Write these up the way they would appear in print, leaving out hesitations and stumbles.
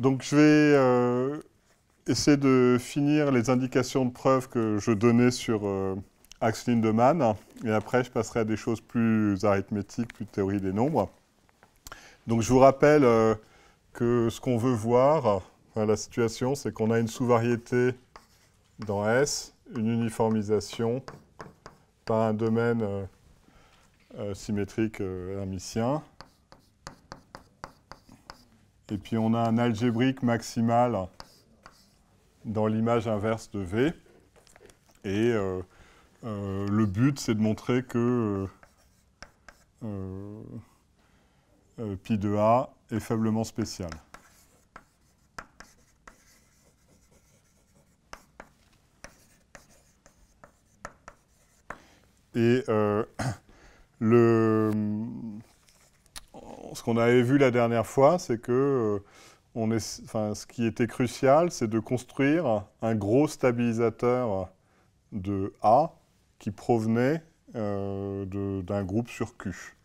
Donc je vais essayer de finir les indications de preuve que je donnais sur Axel Lindemann, et après je passerai à des choses plus arithmétiques, plus théorie des nombres. Donc je vous rappelle que ce qu'on veut voir, enfin, la situation, c'est qu'on a une sous-variété dans S, une uniformisation par un domaine symétrique hermitien. Et puis on a un algébrique maximal dans l'image inverse de V. Et le but, c'est de montrer que pi de A est faiblement spécial. Et ce qu'on avait vu la dernière fois, c'est que ce qui était crucial, c'est de construire un gros stabilisateur de A qui provenait d'un groupe sur Q.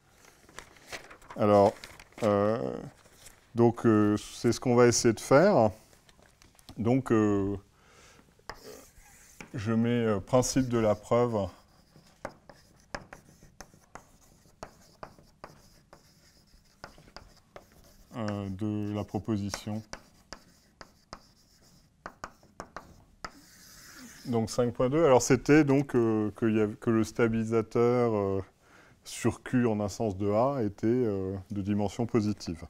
Alors, c'est ce qu'on va essayer de faire. Donc, je mets principe de la preuve. De la proposition. Donc 5.2, alors c'était donc que le stabilisateur sur Q en instance de A était de dimension positive.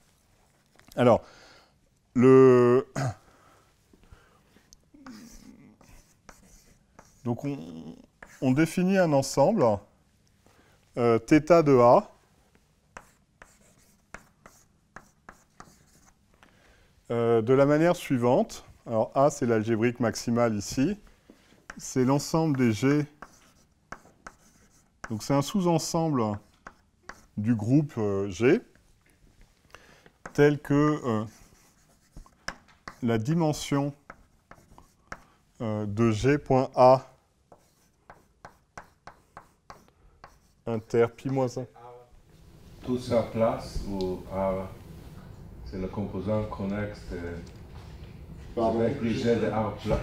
Alors, donc on définit un ensemble θ de A de la manière suivante. Alors A, c'est l'algébrique maximale ici. C'est l'ensemble des G. Donc c'est un sous-ensemble du groupe G, tel que la dimension de G.A inter pi-1. Tout ça place ou A? C'est le composant connexe avec le G de A plat.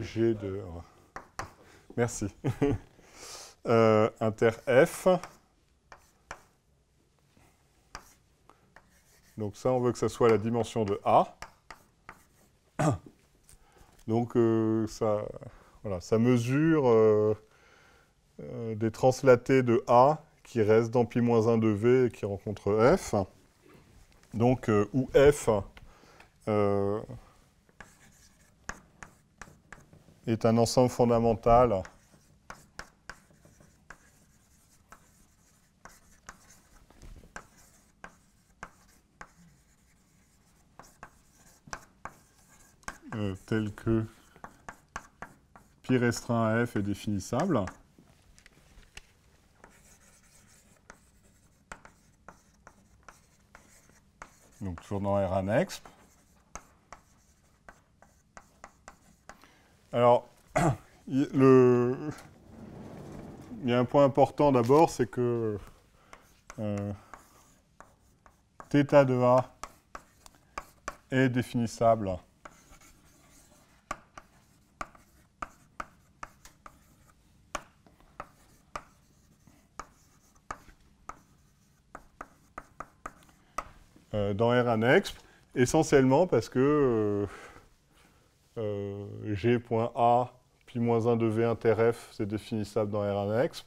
G de A. Merci. Inter F. Donc ça, on veut que ça soit la dimension de A. Donc ça mesure des translatés de A qui restent dans pi-1 de V et qui rencontrent F. Donc, où F est un ensemble fondamental tel que pi restreint à F est définissable. Donc toujours dans R annexe. Alors, il y a un point important d'abord, c'est que θ de A est définissable dans R annexe, essentiellement parce que G.A pi-1 de V inter F, c'est définissable dans R annexe,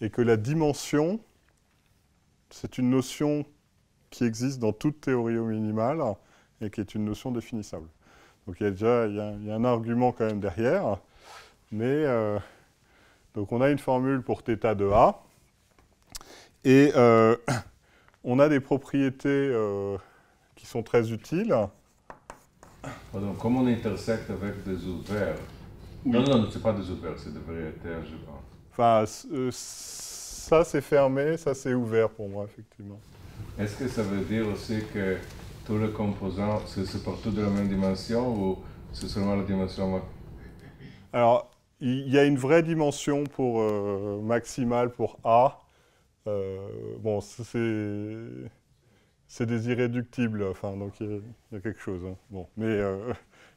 et que la dimension, c'est une notion qui existe dans toute théorie au minimal et qui est une notion définissable. Donc il y a un argument quand même derrière, mais donc on a une formule pour θ de A, et on a des propriétés qui sont très utiles. Pardon, comment on intersecte avec des ouverts? Oui. Non, c'est pas des ouverts, c'est des variétaires, je pense. Enfin, ça c'est fermé, ça c'est ouvert pour moi, effectivement. Est-ce que ça veut dire aussi que tous les composants, c'est partout de la même dimension ou c'est seulement la dimension? Alors, il y a une vraie dimension pour maximale pour A. Bon, c'est des irréductibles, enfin, donc il y a quelque chose. Hein. Bon, mais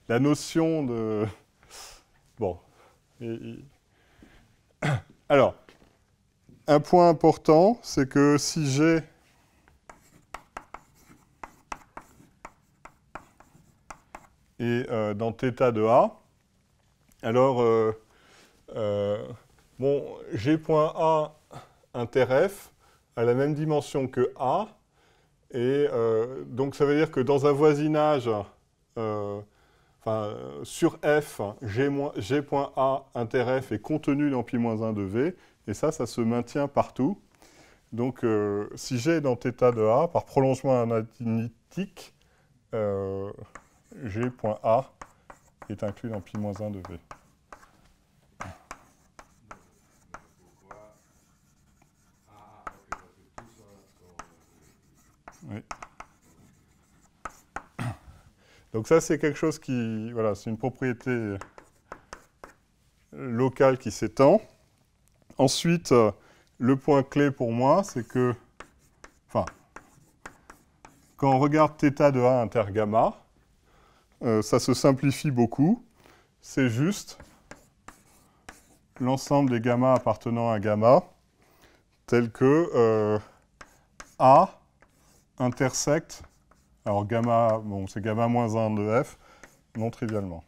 la notion de... Bon. Alors, un point important, c'est que si j'ai... Et dans θ de A, alors, bon, G point A inter F a la même dimension que A, et donc ça veut dire que dans un voisinage, enfin, sur F, G point A inter F est contenu dans π-1 de V, et ça, ça se maintient partout. Donc, si G est dans θ de A, par prolongement analytique, G.A est inclus dans π-1 de V. Oui. Donc ça, c'est quelque chose qui... Voilà, c'est une propriété locale qui s'étend. Ensuite, le point clé pour moi, c'est que... Enfin, quand on regarde θ de A inter gamma, ça se simplifie beaucoup. C'est juste l'ensemble des gammas appartenant à gamma, tel que A intersecte, alors gamma, bon, c'est gamma moins 1 de F, non trivialement.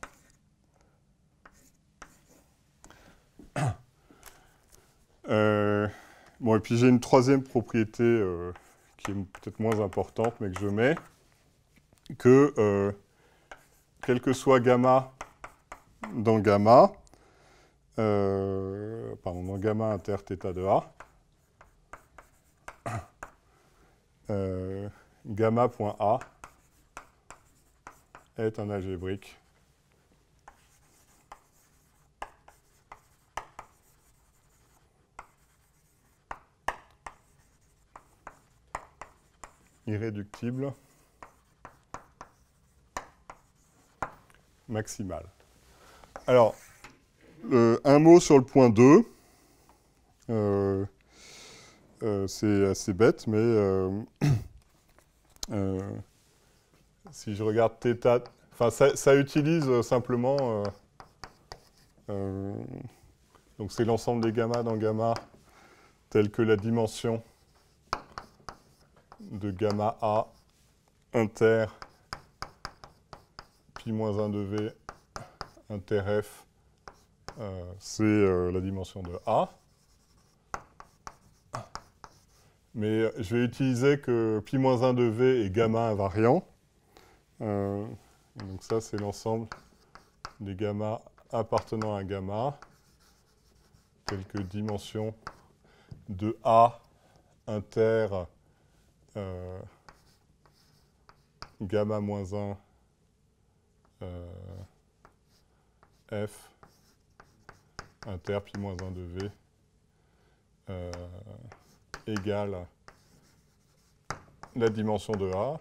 Bon, et puis j'ai une troisième propriété qui est peut-être moins importante, mais que je mets, que... quel que soit gamma dans gamma, pardon, dans gamma inter θ de A, gamma.A est un algébrique irréductible maximale. Alors, un mot sur le point 2. C'est assez bête, mais si je regarde θ, enfin, ça utilise simplement... donc, c'est l'ensemble des gammas dans gamma, tel que la dimension de gamma A inter... π-1 de V inter F, c'est la dimension de A. Mais je vais utiliser que π-1 de V est gamma invariant. Donc ça, c'est l'ensemble des gammas appartenant à gamma, telles que dimension de A inter gamma moins 1 F inter π-1 de V égale la dimension de A.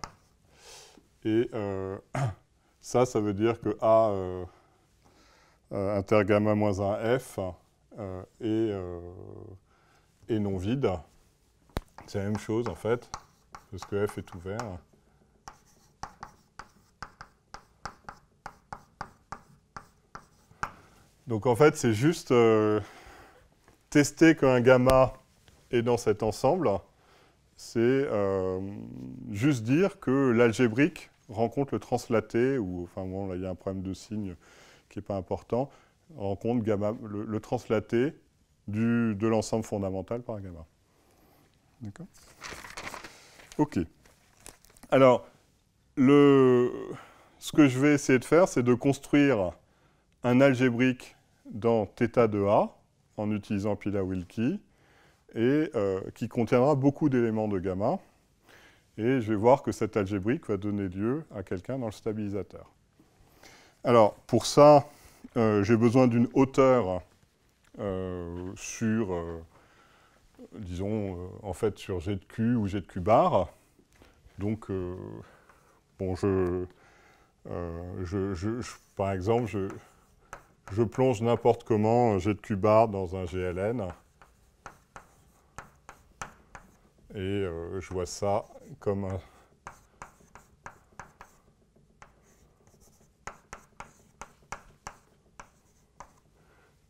Et ça, ça veut dire que A inter gamma moins 1 F est non vide. C'est la même chose en fait, parce que F est ouvert. Donc en fait, c'est juste tester qu'un gamma est dans cet ensemble, c'est juste dire que l'algébrique rencontre le translaté, ou enfin bon, là il y a un problème de signe qui n'est pas important, rencontre gamma, le translaté de l'ensemble fondamental par gamma. D'accord? Ok. Alors, ce que je vais essayer de faire, c'est de construire un algébrique dans θ de A, en utilisant Pila-Wilkie, et qui contiendra beaucoup d'éléments de gamma. Et je vais voir que cet algébrique va donner lieu à quelqu'un dans le stabilisateur. Alors, pour ça, j'ai besoin d'une hauteur sur, disons, en fait, sur G de Q ou G de Q bar. Donc, bon, par exemple, je plonge n'importe comment G de Q bar dans un GLN et je vois ça comme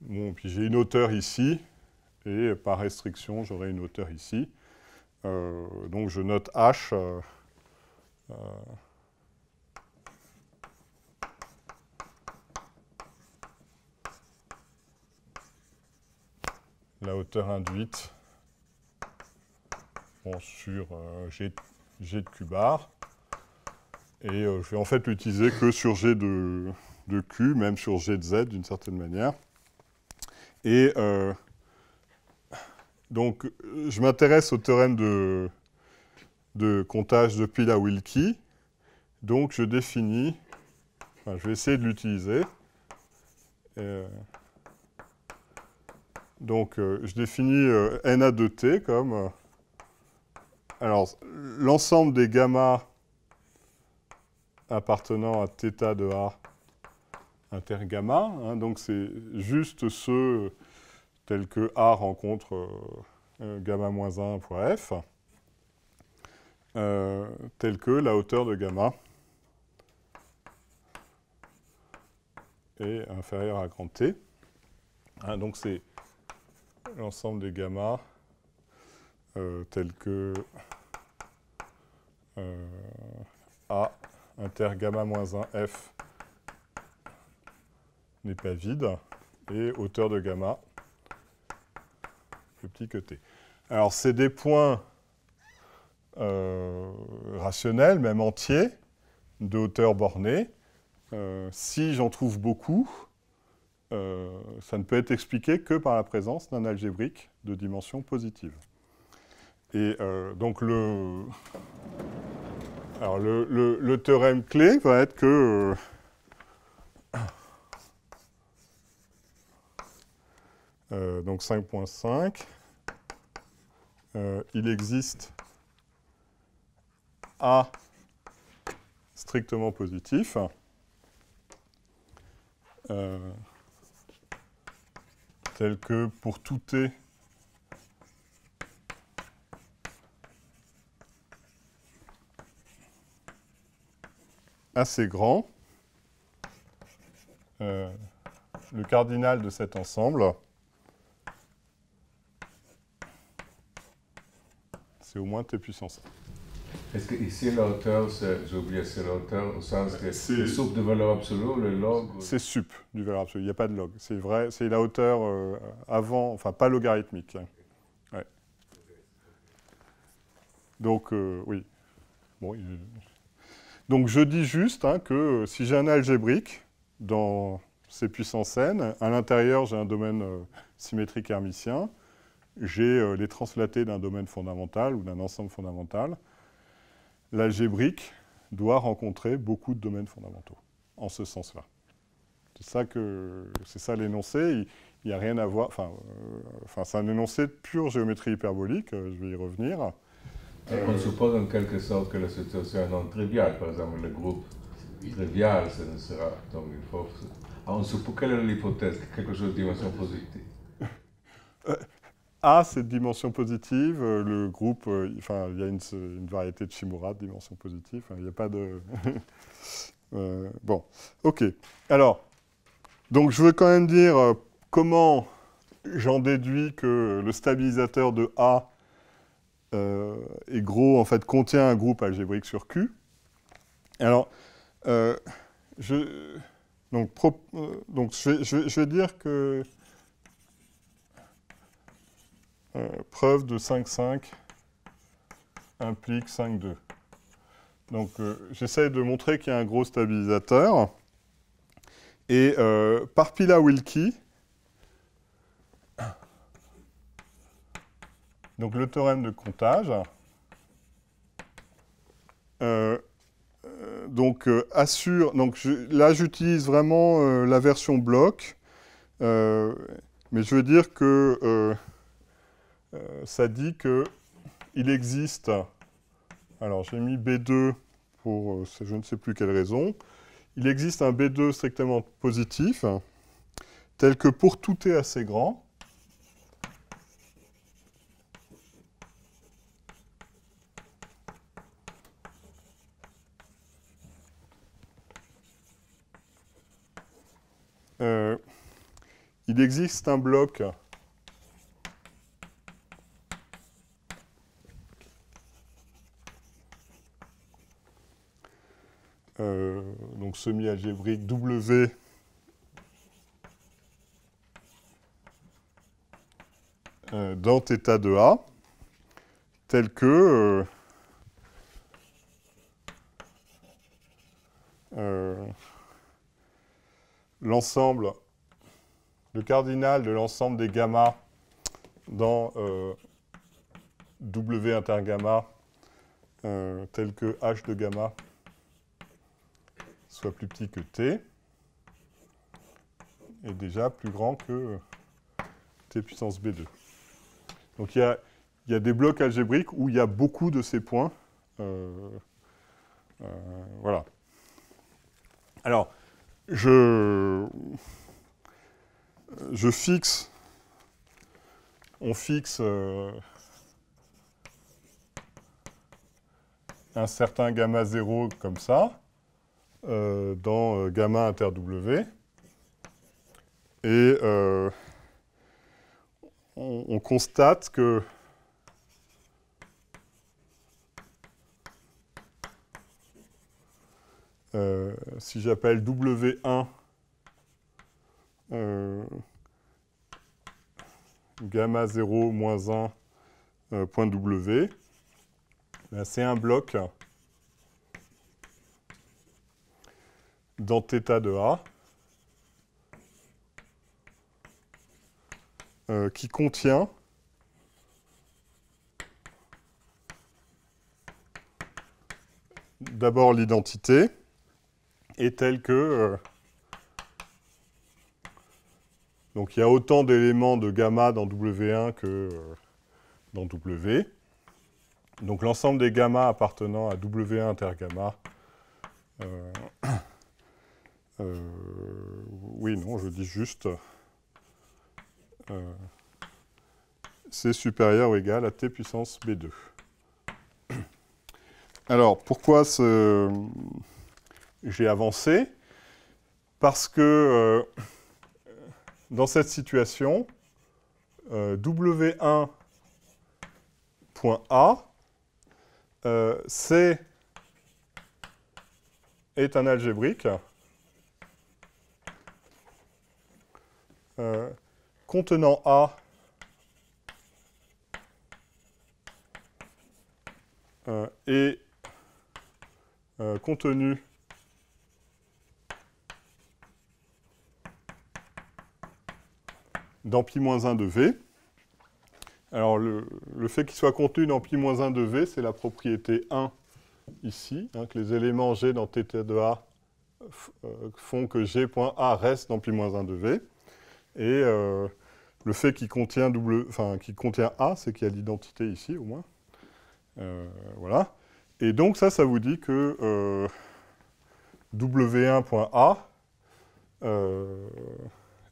Bon, puis j'ai une hauteur ici, et par restriction, j'aurai une hauteur ici. Donc je note H la hauteur induite bon, sur G de Q bar. Et je vais en fait l'utiliser que sur G de Q, même sur G de Z d'une certaine manière. Et donc, je m'intéresse au théorème de comptage de Pila-Wilkie. Donc, je définis, enfin, je vais essayer de l'utiliser. Donc, je définis NA de T comme... alors, l'ensemble des gammas appartenant à θ de A intergamma. Hein, donc, c'est juste ceux... tel que A rencontre gamma moins 1 fois f, tel que la hauteur de gamma est inférieure à grand T. Hein, donc c'est l'ensemble des gammas tel que A intergamma moins 1 f n'est pas vide et hauteur de gamma plus petit que t. Alors, c'est des points rationnels, même entiers, de hauteur bornée. Si j'en trouve beaucoup, ça ne peut être expliqué que par la présence d'un algébrique de dimension positive. Et donc, le théorème clé va être que... donc 5.5, il existe A strictement positif tel que pour tout T assez grand, le cardinal de cet ensemble c'est au moins T puissance. Est-ce que ici la hauteur, j'ai oublié, c'est la hauteur au sens que c'est sup de valeur absolue, le log? C'est sup du valeur absolue, il n'y a pas de log. C'est vrai, c'est la hauteur avant, enfin pas logarithmique. Ouais. Donc, oui. Bon, donc je dis juste hein, que si j'ai un algébrique dans ces puissances n, à l'intérieur j'ai un domaine symétrique hermitien, j'ai les translatés d'un domaine fondamental ou d'un ensemble fondamental, l'algébrique doit rencontrer beaucoup de domaines fondamentaux, en ce sens-là. C'est ça l'énoncé, il n'y a rien à voir, enfin, c'est un énoncé de pure géométrie hyperbolique, je vais y revenir. On suppose en quelque sorte que la situation est non triviale, par exemple le groupe trivial, ce ne sera, donc il faut... On suppose, quelle est l'hypothèse, quelque chose de dimension positive? A, c'est de dimension positive, le groupe, enfin, il y a une variété de Shimura de dimension positive, il n'y a pas de... bon, ok. Alors, donc je veux quand même dire comment j'en déduis que le stabilisateur de A est gros, en fait, contient un groupe algébrique sur Q. Alors, je vais dire que... preuve de 5,5 implique 5,2. Donc, j'essaie de montrer qu'il y a un gros stabilisateur. Et par Pila-Wilkie, donc le théorème de comptage, assure. Donc, là, j'utilise vraiment la version bloc, mais je veux dire que. Ça dit qu'il existe, alors j'ai mis B2 pour je ne sais plus quelle raison, il existe un B2 strictement positif, tel que pour tout T assez grand, il existe un bloc donc semi-algébrique W dans θ de A, tel que l'ensemble, le cardinal de l'ensemble des gammas dans W intergamma tel que H de gamma soit plus petit que T et déjà plus grand que T puissance B2. Donc il y a des blocs algébriques où il y a beaucoup de ces points. Voilà. Alors, on fixe un certain gamma 0 comme ça, dans gamma inter W, et on constate que si j'appelle W1 gamma 0 moins 1 point W, c'est un bloc dans θ de A qui contient d'abord l'identité est telle que donc il y a autant d'éléments de gamma dans W1 que dans W. Donc l'ensemble des gammas appartenant à W1 intergamma c'est supérieur ou égal à t puissance B2. Alors, pourquoi j'ai avancé? Parce que dans cette situation, W1.A est un algébrique contenant A et contenu dans pi-1 de V. Alors, le fait qu'il soit contenu dans pi-1 de V, c'est la propriété 1 ici, que les éléments G dans θ de A font que G.A reste dans pi-1 de V. Et le fait qu'il contient, A, c'est qu'il y a l'identité ici, au moins. Voilà. Et donc, ça vous dit que W1.A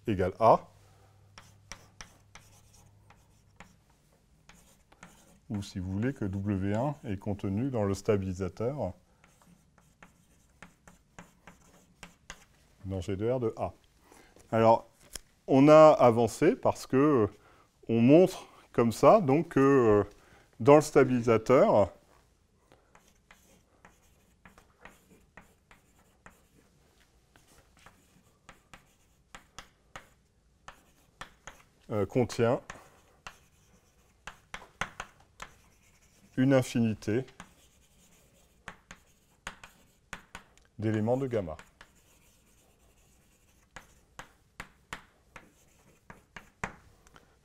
égale A, ou si vous voulez que W1 est contenu dans le stabilisateur dans G2R de A. Alors, on a avancé parce que on montre comme ça donc que dans le stabilisateur, contient une infinité d'éléments de gamma.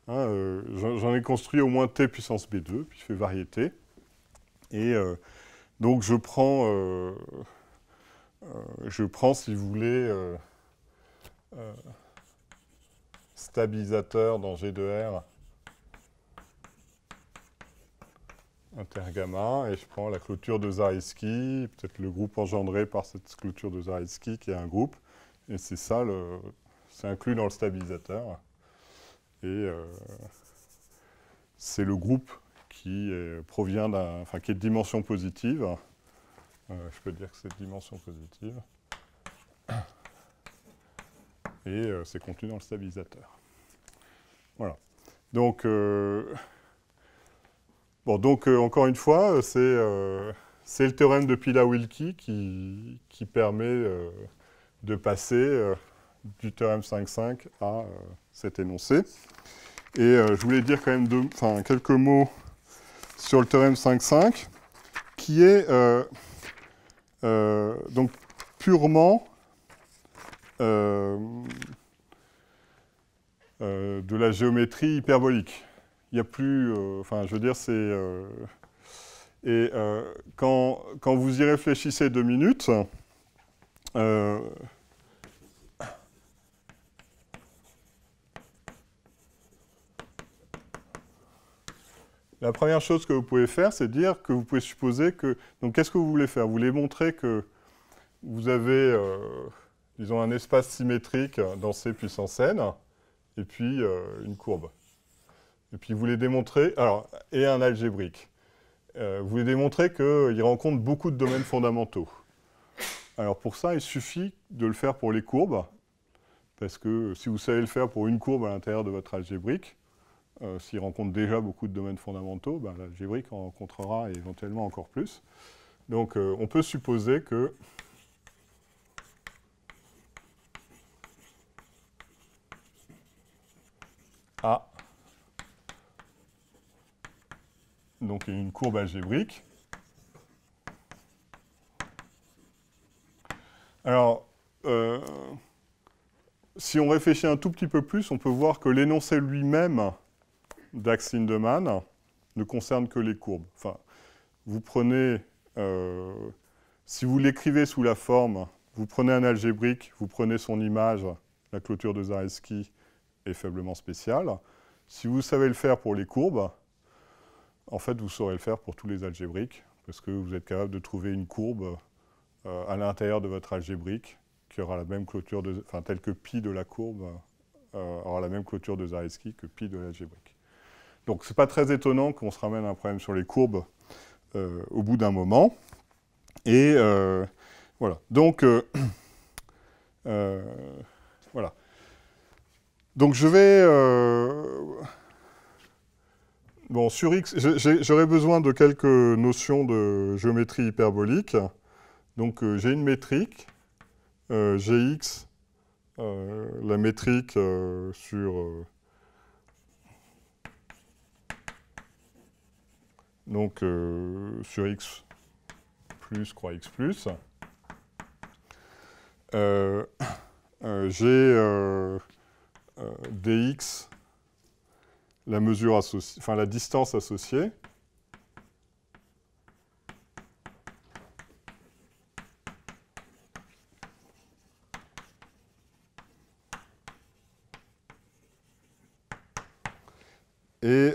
J'en ai construit au moins t puissance B2, puis je fais variété. Et donc je prends, si vous voulez, stabilisateur dans G2R intergamma, et je prends la clôture de Zariski, peut-être le groupe engendré par cette clôture de Zariski qui est un groupe, et c'est ça, c'est inclus dans le stabilisateur. Et c'est le groupe qui provient d'un, qui est de dimension positive. Je peux dire que c'est de dimension positive. Et c'est contenu dans le stabilisateur. Voilà. Donc, bon, donc encore une fois, c'est le théorème de Pila-Wilkie qui permet de passer du théorème 5.5 à cet énoncé. Et je voulais dire quand même quelques mots sur le théorème 5.5, qui est donc purement de la géométrie hyperbolique. Il n'y a plus... Enfin, je veux dire, c'est... quand vous y réfléchissez 2 minutes, la première chose que vous pouvez faire, c'est dire que vous pouvez supposer que... Donc, qu'est-ce que vous voulez faire? Vous voulez montrer que vous avez, disons, un espace symétrique dans C puissance n, et puis une courbe. Et puis, vous voulez démontrer... Alors, et un algébrique. Vous voulez démontrer qu'il rencontre beaucoup de domaines fondamentaux. Alors, pour ça, il suffit de le faire pour les courbes, parce que si vous savez le faire pour une courbe à l'intérieur de votre algébrique, s'il rencontre déjà beaucoup de domaines fondamentaux, ben, l'algébrique en rencontrera éventuellement encore plus. Donc, on peut supposer que A, donc une courbe algébrique. Alors, si on réfléchit un tout petit peu plus, on peut voir que l'énoncé lui-même d'Axel Lindemann ne concerne que les courbes. Enfin, vous prenez, si vous l'écrivez sous la forme, vous prenez un algébrique, vous prenez son image, la clôture de Zariski est faiblement spéciale. Si vous savez le faire pour les courbes, en fait, vous saurez le faire pour tous les algébriques, parce que vous êtes capable de trouver une courbe à l'intérieur de votre algébrique qui aura la même clôture, enfin, telle que pi de la courbe aura la même clôture de Zariski que pi de l'algébrique. Donc, ce n'est pas très étonnant qu'on se ramène à un problème sur les courbes au bout d'un moment. Et voilà. Donc, voilà. Donc, je vais... bon, sur X, j'aurais besoin de quelques notions de géométrie hyperbolique. Donc, j'ai une métrique, Gx, la métrique sur... donc, sur X plus, croix X plus. J'ai dx, la mesure associée, enfin la distance associée. Et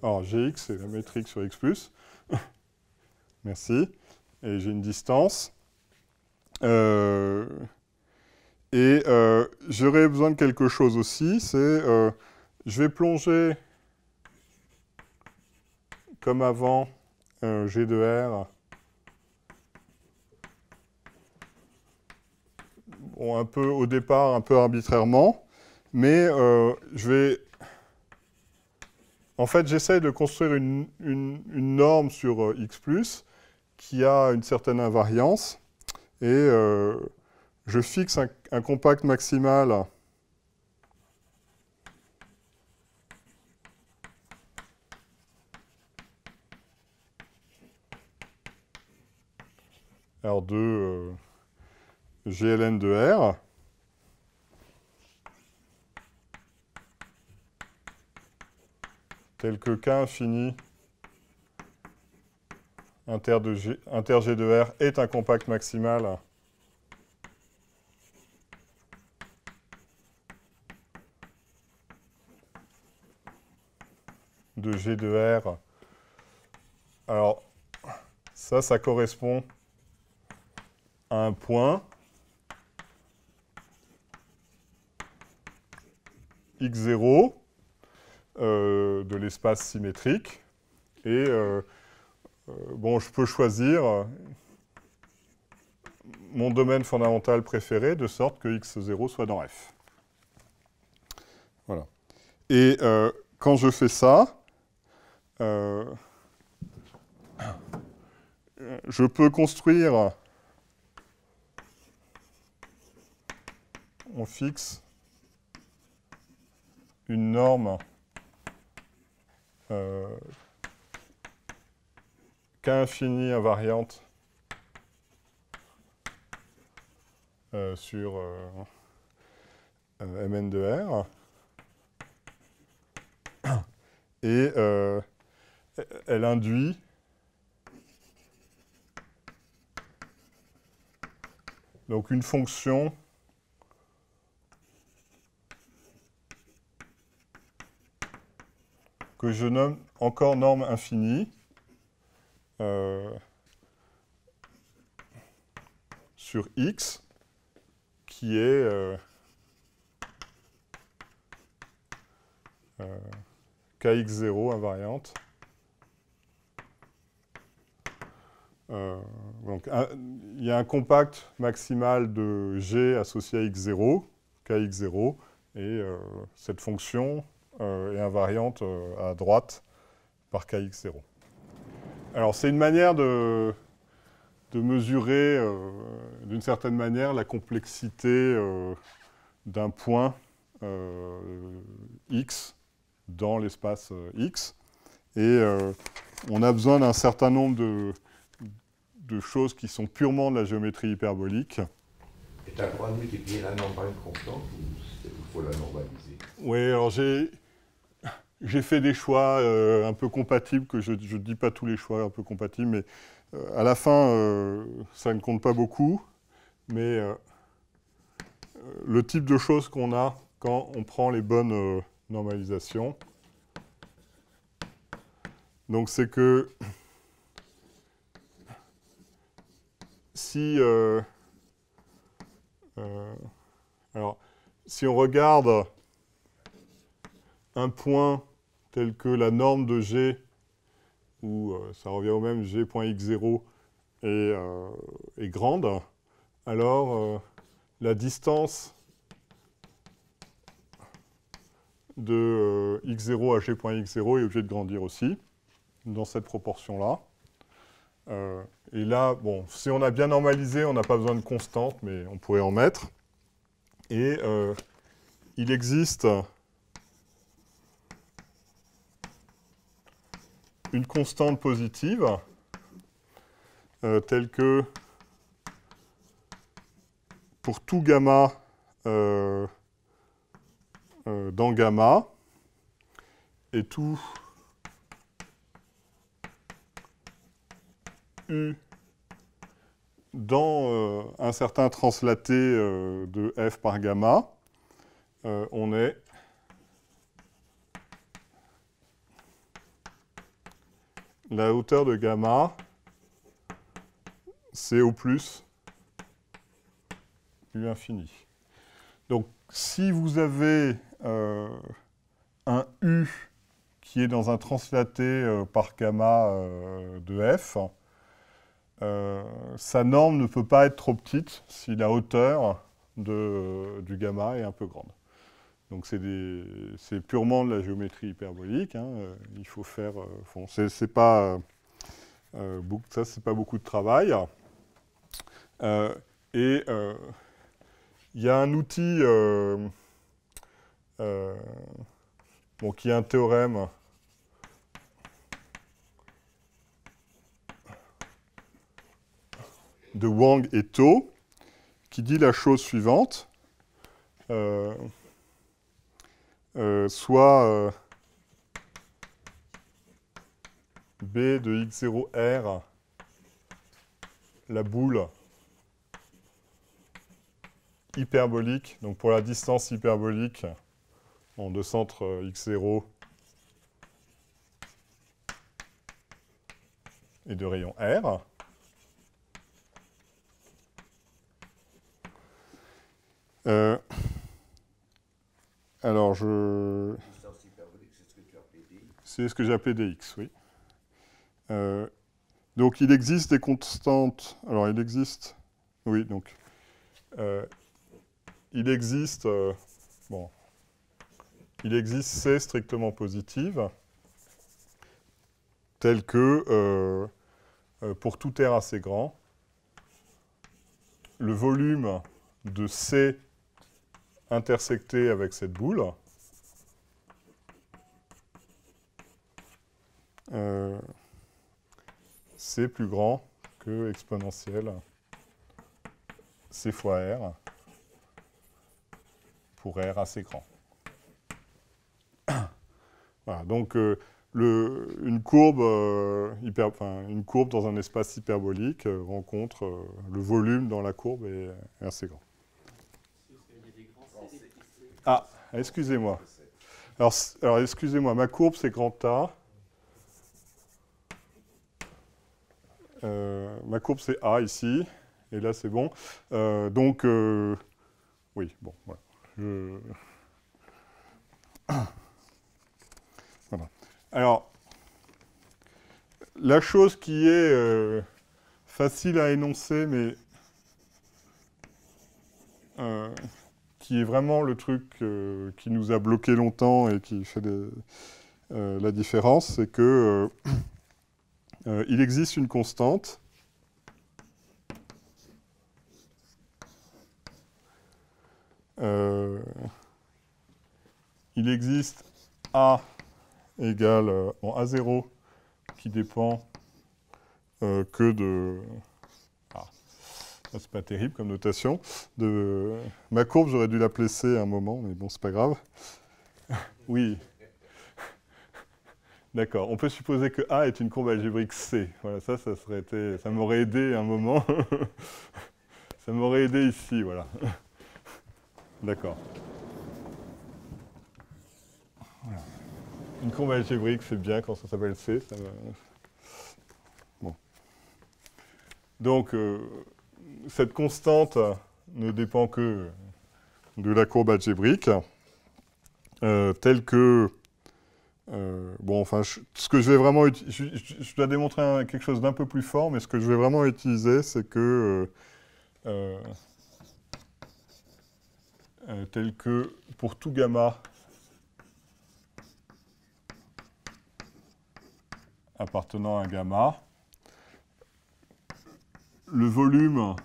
alors gx, c'est la métrique sur x+. Merci. Et j'ai une distance. Et j'aurais besoin de quelque chose aussi, c'est, je vais plonger, comme avant, G de R, bon, un peu au départ, un peu arbitrairement, mais je vais, en fait, j'essaie de construire une norme sur X+, qui a une certaine invariance, et je fixe un compact maximal alors de GLN de R. Tel que K infini inter G de R est un compact maximal de G de R. Alors, ça correspond à un point x0 de l'espace symétrique. Et, bon, je peux choisir mon domaine fondamental préféré, de sorte que x0 soit dans F. Voilà. Et quand je fais ça, je peux construire on fixe une norme K-infini invariante sur Mn de R. Et elle induit donc une fonction que je nomme encore norme infinie sur X, qui est kx0 invariante. Donc il y a un compact maximal de g associé à x0, kx0, et cette fonction est invariante à droite par kx0. Alors c'est une manière de mesurer d'une certaine manière la complexité d'un point x dans l'espace x, et on a besoin d'un certain nombre de choses qui sont purement de la géométrie hyperbolique. Et tu as le droit de multiplier la norme par une constante, ou il faut la normaliser? Oui, alors j'ai fait des choix un peu compatibles, que je ne dis pas tous les choix un peu compatibles, mais à la fin, ça ne compte pas beaucoup, mais le type de choses qu'on a quand on prend les bonnes normalisations, donc c'est que si, alors, si on regarde un point tel que la norme de G, où ça revient au même, G.x0 est grande, alors la distance de x0 à G.x0 est obligée de grandir aussi, dans cette proportion-là. Et là, bon, si on a bien normalisé, on n'a pas besoin de constante, mais on pourrait en mettre. Et il existe une constante positive, telle que pour tout gamma dans gamma, et tout U dans un certain translaté de F par gamma, on est la hauteur de gamma, c'est au plus U infini. Donc si vous avez un U qui est dans un translaté par gamma de F, sa norme ne peut pas être trop petite si la hauteur du gamma est un peu grande. Donc c'est purement de la géométrie hyperbolique, hein, il faut faire... ça, c'est pas beaucoup de travail. Et il y a un outil... bon, qui est un théorème de Wang et Tao, qui dit la chose suivante, soit B de x0R, la boule hyperbolique, donc pour la distance hyperbolique en deux centres x0 et de rayon R. Alors, je... Distance hyperbolique, c'est ce que tu appelais dx. C'est ce que j'ai appelé dx, oui. Donc, il existe des constantes... Alors, il existe... Oui, donc, il existe C strictement positive, telle que, pour tout R assez grand, le volume de C intersecté avec cette boule C plus grand que exponentielle C fois R pour R assez grand. Voilà, donc une courbe dans un espace hyperbolique rencontre le volume dans la courbe et R assez grand. Ah, excusez-moi. Alors excusez-moi, ma courbe c'est grand A. Ma courbe c'est A ici, et là c'est bon. Oui, bon, voilà. Voilà. Alors, la chose qui est facile à énoncer, mais qui est vraiment le truc qui nous a bloqué longtemps et qui fait la différence, c'est que il existe une constante il existe A égale en A0 qui dépend que de c'est pas terrible comme notation de ma courbe, j'aurais dû l'appeler C à un moment, mais bon c'est pas grave. Oui. D'accord, on peut supposer que A est une courbe algébrique C. Voilà, ça m'aurait aidé un moment. Ça m'aurait aidé ici, voilà. D'accord. Voilà. Une courbe algébrique, c'est bien quand ça s'appelle C. Ça va... Bon. Donc, cette constante ne dépend que de la courbe algébrique, telle que... ce que je vais vraiment utiliser, je dois démontrer quelque chose d'un peu plus fort, mais ce que je vais vraiment utiliser, c'est que, tel que pour tout gamma appartenant à gamma, le volume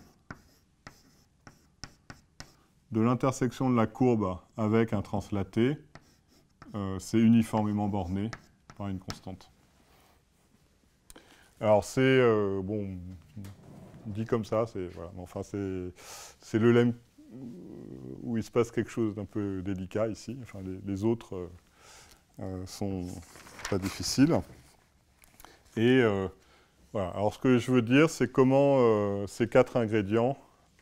de l'intersection de la courbe avec un translaté, c'est uniformément borné par une constante. Alors c'est, dit comme ça, c'est voilà, enfin, c'est le lemme où il se passe quelque chose d'un peu délicat ici, enfin, les autres sont pas difficiles. Et voilà, alors ce que je veux dire, c'est comment ces quatre ingrédients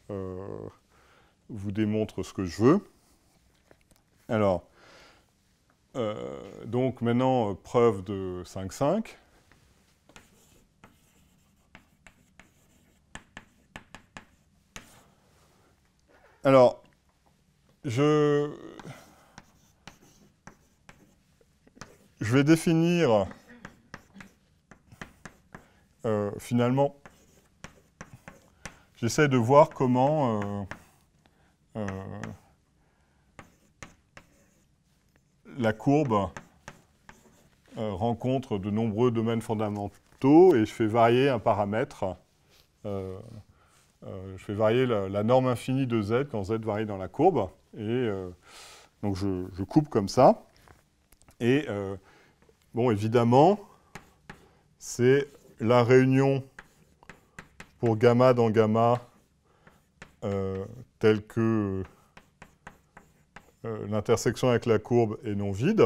vous démontrent ce que je veux. Alors, donc maintenant, preuve de 5,5. Alors, je vais définir finalement, j'essaie de voir comment la courbe rencontre de nombreux domaines fondamentaux et je fais varier un paramètre. Je fais varier la norme infinie de z quand z varie dans la courbe. Et donc je coupe comme ça. Et bon, évidemment, c'est la réunion pour gamma dans gamma telle que... l'intersection avec la courbe est non vide,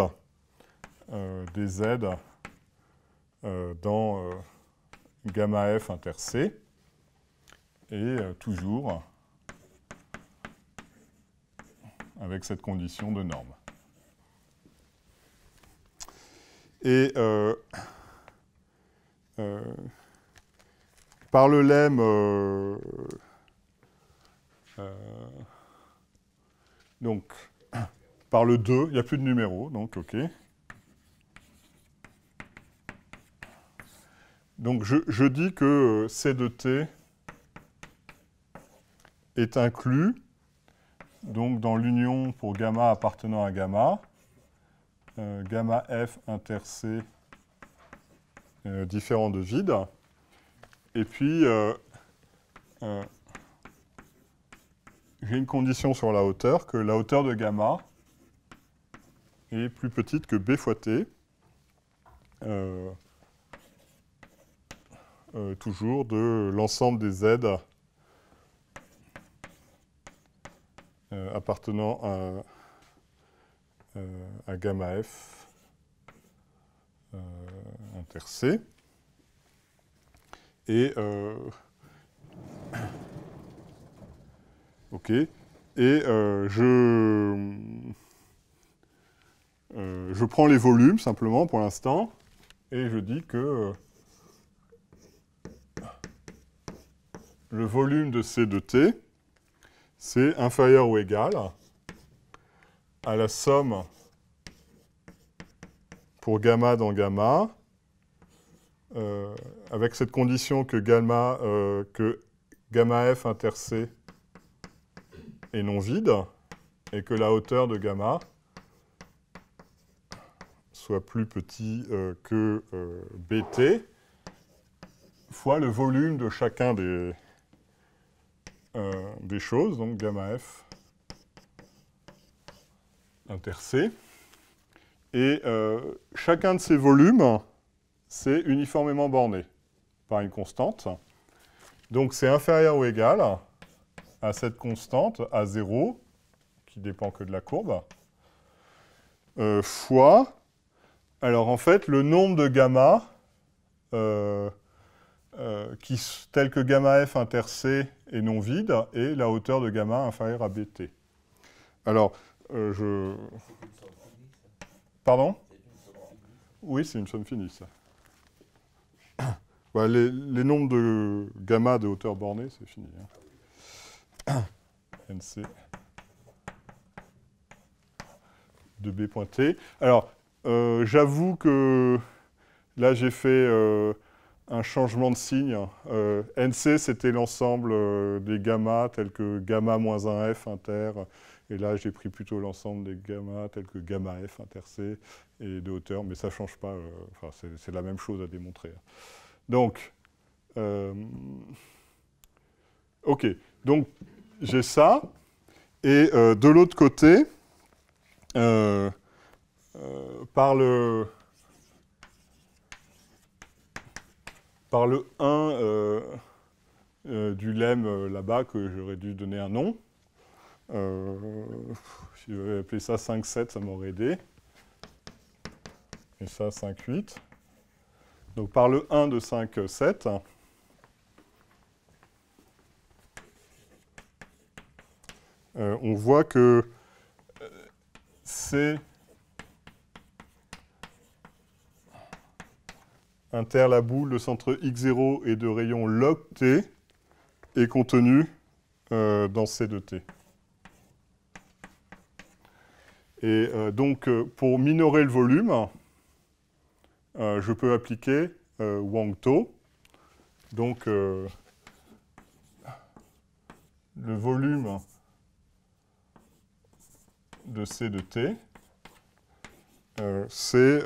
des z dans gamma f inter c, et toujours avec cette condition de norme. Et par le lemme donc par le 2, il n'y a plus de numéro, donc OK. Donc je dis que C de t est inclus donc dans l'union pour gamma appartenant à gamma, gamma f inter c différent de vide, et puis j'ai une condition sur la hauteur, que la hauteur de gamma est plus petite que b fois t, toujours de l'ensemble des z appartenant à gamma f inter c. Et ok. Et je prends les volumes simplement pour l'instant et je dis que le volume de C de T, c'est inférieur ou égal à la somme pour gamma dans gamma, avec cette condition que gamma f inter c est non vide, et que la hauteur de gamma soit plus petit que bt fois le volume de chacun des choses, donc gamma f inter c. Et chacun de ces volumes, c'est uniformément borné par une constante. Donc c'est inférieur ou égal à cette constante, à 0, qui dépend que de la courbe, fois, alors en fait, le nombre de gamma, tel que gamma f inter c est non vide, et la hauteur de gamma inférieure à bt. Alors, Pardon ? Oui, c'est une somme finie, ça. Bah, les nombres de gamma de hauteur bornée, c'est fini. Hein. NC de B point T. Alors, j'avoue que là, j'ai fait un changement de signe. NC, c'était l'ensemble des gammas, tels que gamma moins 1F inter. Et là, j'ai pris plutôt l'ensemble des gammas, tels que gamma f inter c et de hauteur, mais ça ne change pas. Enfin, c'est la même chose à démontrer. Donc, ok. Donc, j'ai ça. Et de l'autre côté, par le 1 du lemme là-bas, que j'aurais dû donner un nom, si je vais appeler ça 5,7, ça m'aurait aidé. Et ça, 5,8. Donc par le 1 de 5,7, on voit que C inter la boule de centre X0 et de rayon log T est contenu dans C de T. Et donc, pour minorer le volume, je peux appliquer Wang-Tao. Donc, le volume de C de T, c'est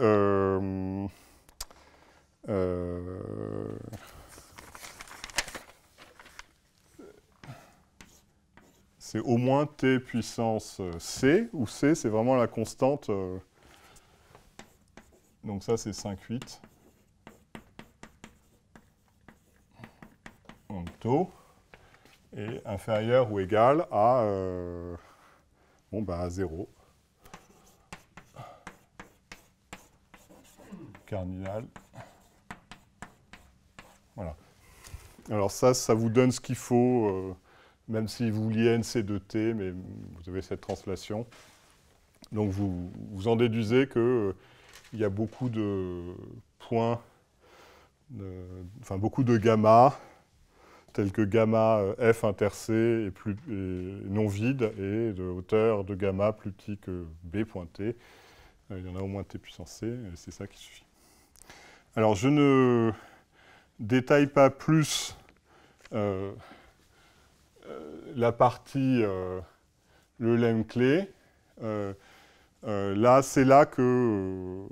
c'est au moins t puissance c, où c, c'est vraiment la constante. Donc ça, c'est 5,8. Donc taux est inférieur ou égal à, à 0. Cardinal. Voilà. Alors ça, ça vous donne ce qu'il faut. Même si vous liez NC de T, mais vous avez cette translation. Donc vous en déduisez qu'il y a beaucoup de points, beaucoup de gamma, tels que gamma F inter C est non vide, et de hauteur de gamma plus petit que B point T. Il y en a au moins T puissance C, et c'est ça qui suffit. Alors je ne détaille pas plus la partie, le lemme clé, là, c'est là que,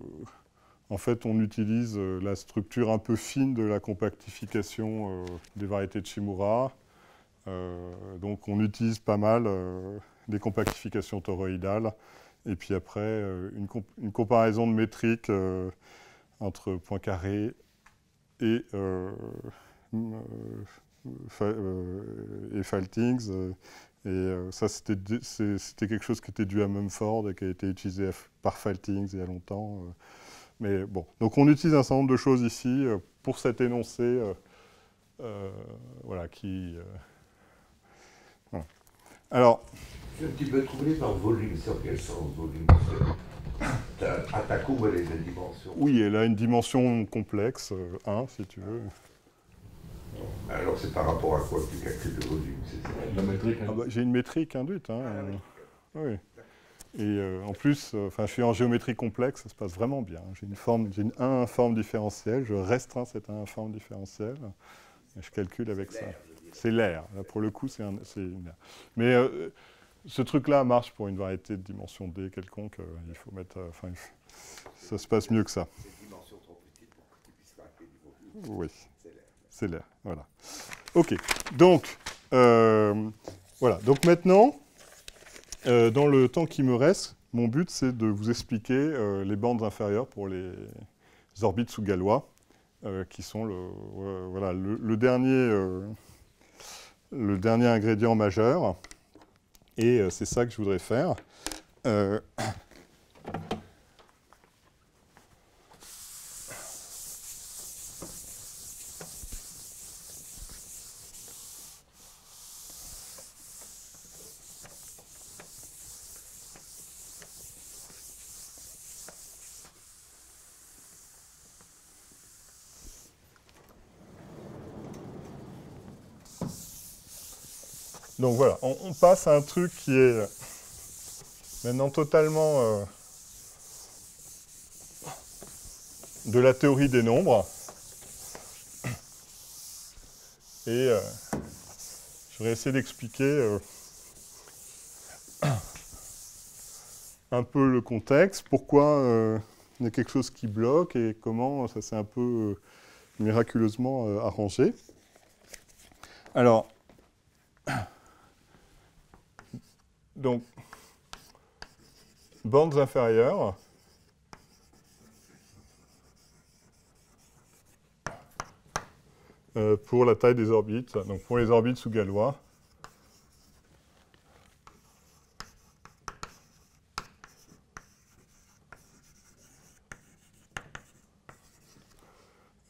en fait, on utilise la structure un peu fine de la compactification des variétés de Shimura. Donc, on utilise pas mal des compactifications toroïdales. Et puis après, une comparaison de métriques entre Poincaré et Faltings. Et ça, c'était quelque chose qui était dû à Mumford et qui a été utilisé par Faltings il y a longtemps. Mais bon, donc on utilise un certain nombre de choses ici pour cet énoncé voilà, qui... voilà. Alors... Tu peux trouver par volume, sur quel sens volume à ta courbe, elle est de dimension. Oui, elle a une dimension complexe, 1, si tu veux. Alors c'est par rapport à quoi tu calcules le volume, c'est ça? La métrique. Ah bah, j'ai une métrique induite. Hein, oui. Et en plus, je suis en géométrie complexe, ça se passe vraiment bien. J'ai une 1 informe différentielle, je restreins cette 1 informe différentielle, et je calcule avec ça. C'est l'air, là pour le coup, c'est une aire. Mais ce truc-là marche pour une variété de dimension D quelconque, il faut mettre, ça se passe mieux que ça. C'est une dimension trop petite pour que tu puisses calculer du volume. Oui, c'est l'air, voilà. OK, donc, voilà, donc maintenant... dans le temps qui me reste, mon but, c'est de vous expliquer les bandes inférieures pour les orbites sous Galois, qui sont voilà, le dernier ingrédient majeur. Et c'est ça que je voudrais faire. Donc voilà, on passe à un truc qui est maintenant totalement de la théorie des nombres. Et je vais essayer d'expliquer un peu le contexte, pourquoi il y a quelque chose qui bloque et comment ça s'est un peu miraculeusement arrangé. Alors... Donc, bandes inférieures. Pour la taille des orbites, donc pour les orbites sous Galois.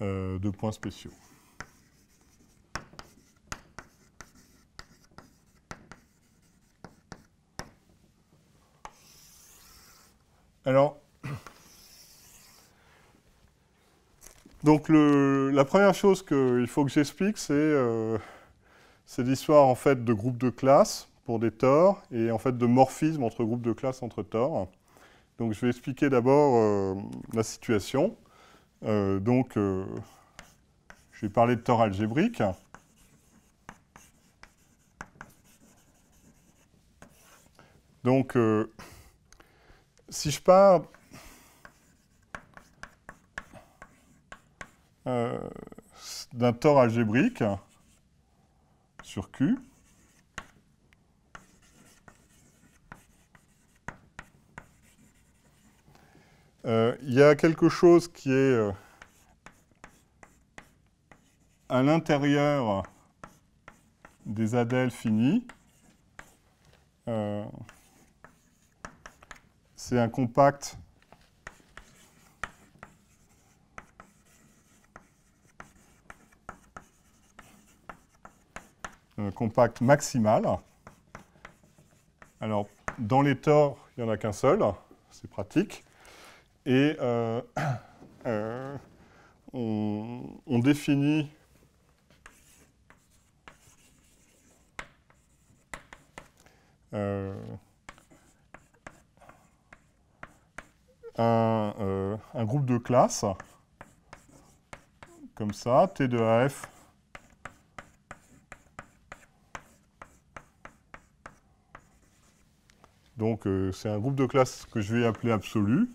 De points spéciaux. Alors, donc la première chose qu'il faut que j'explique, c'est l'histoire en fait de groupes de classes pour des tors et en fait de morphisme entre groupes de classes entre tors. Donc je vais expliquer d'abord la situation. Donc je vais parler de tors algébriques. Donc si je pars d'un tore algébrique sur Q, il y a quelque chose qui est à l'intérieur des adèles finis. C'est un compact maximal. Alors, dans les tors, il n'y en a qu'un seul, c'est pratique. Et on définit un groupe de classes, comme ça, T de AF Donc c'est un groupe de classes que je vais appeler absolu.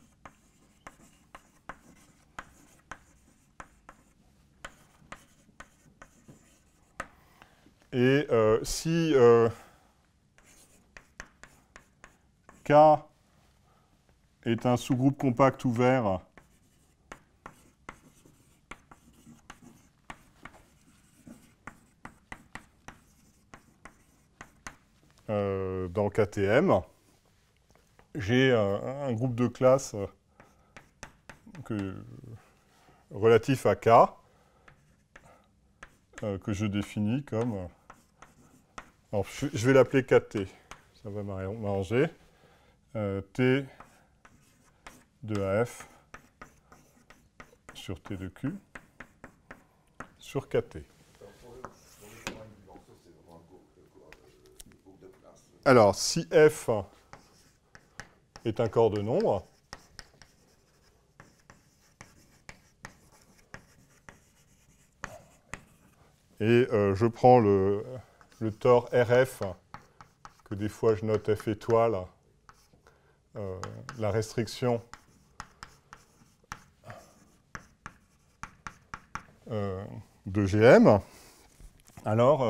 Et si K est un sous-groupe compact ouvert dans KTM, j'ai un groupe de classes relatif à K que je définis comme... Alors, je vais l'appeler KT, ça va m'arranger. T de AF sur T de Q sur KT. Alors, si F est un corps de nombre, et je prends le tore RF, que des fois je note F étoile, la restriction de GM, alors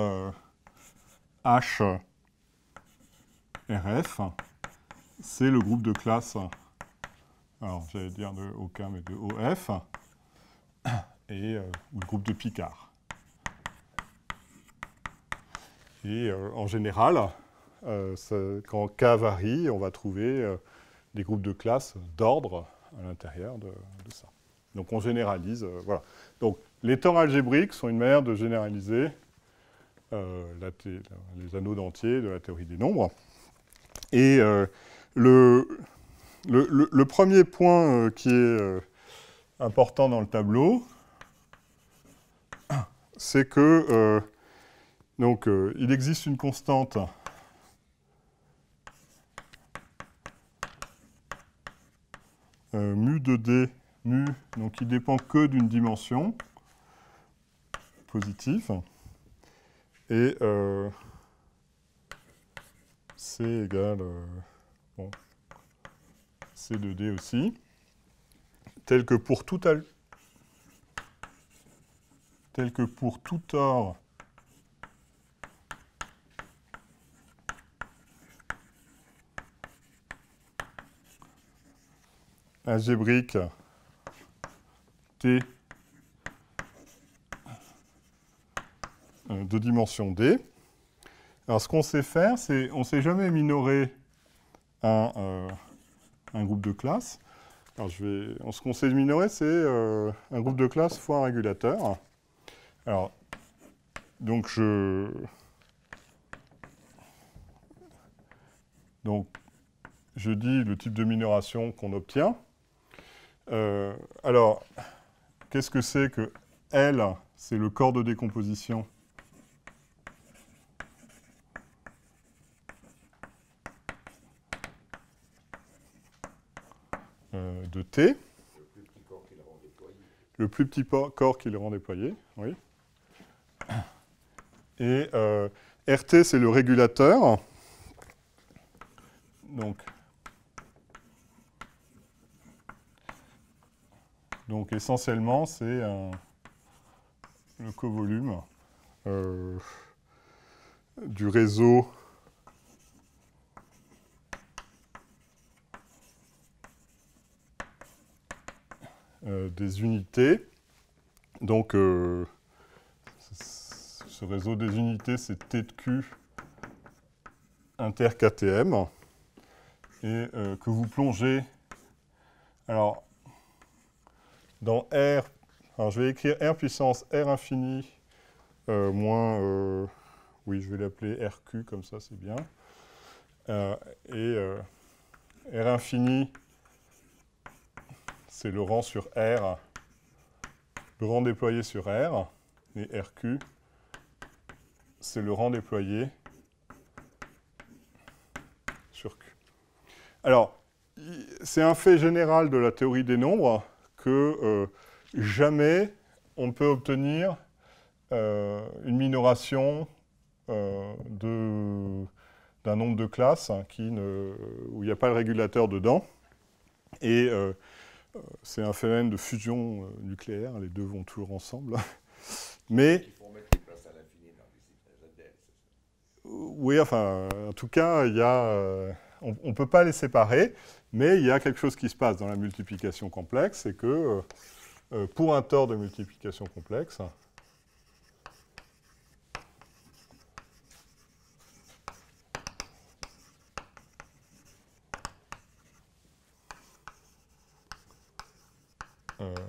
H RF, c'est le groupe de classe, alors j'allais dire de OK, mais de OF, et ou le groupe de Picard. Et en général, ça, quand K varie, on va trouver des groupes de classes d'ordre à l'intérieur de ça. Donc on généralise, voilà. Donc les tores algébriques sont une manière de généraliser les anodes entiers de la théorie des nombres. Et le premier point qui est important dans le tableau, c'est que... donc, il existe une constante mu de D, mu, donc qui ne dépend que d'une dimension positive, et C égale bon, C de D aussi, tel que pour tout tore algébrique T de dimension D. Alors ce qu'on sait faire, c'est on ne sait jamais minorer un groupe de classe. Alors ce qu'on sait minorer, c'est un groupe de classe fois un régulateur. Alors donc je dis le type de minoration qu'on obtient. Alors, qu'est-ce que c'est que L? C'est le corps de décomposition de T. Le plus petit corps qui le rend déployé. Oui. Et RT, c'est le régulateur. Donc essentiellement, c'est le covolume du réseau des unités. Donc ce réseau des unités, c'est T de Q inter KTM, et que vous plongez. Alors, dans R, alors je vais écrire R puissance R infini moins, oui, je vais l'appeler RQ, comme ça c'est bien, et R infini, c'est le rang sur R, le rang déployé sur R, et RQ, c'est le rang déployé sur Q. Alors, c'est un fait général de la théorie des nombres que jamais on peut obtenir une minoration d'un nombre de classes où il n'y a pas le régulateur dedans. Et c'est un phénomène de fusion nucléaire, les deux vont toujours ensemble. Mais il faut remettre les places à l'infini dans les ZDL. Oui, enfin, en tout cas, il y a, on ne peut pas les séparer, mais il y a quelque chose qui se passe dans la multiplication complexe, c'est que pour un tort de multiplication complexe,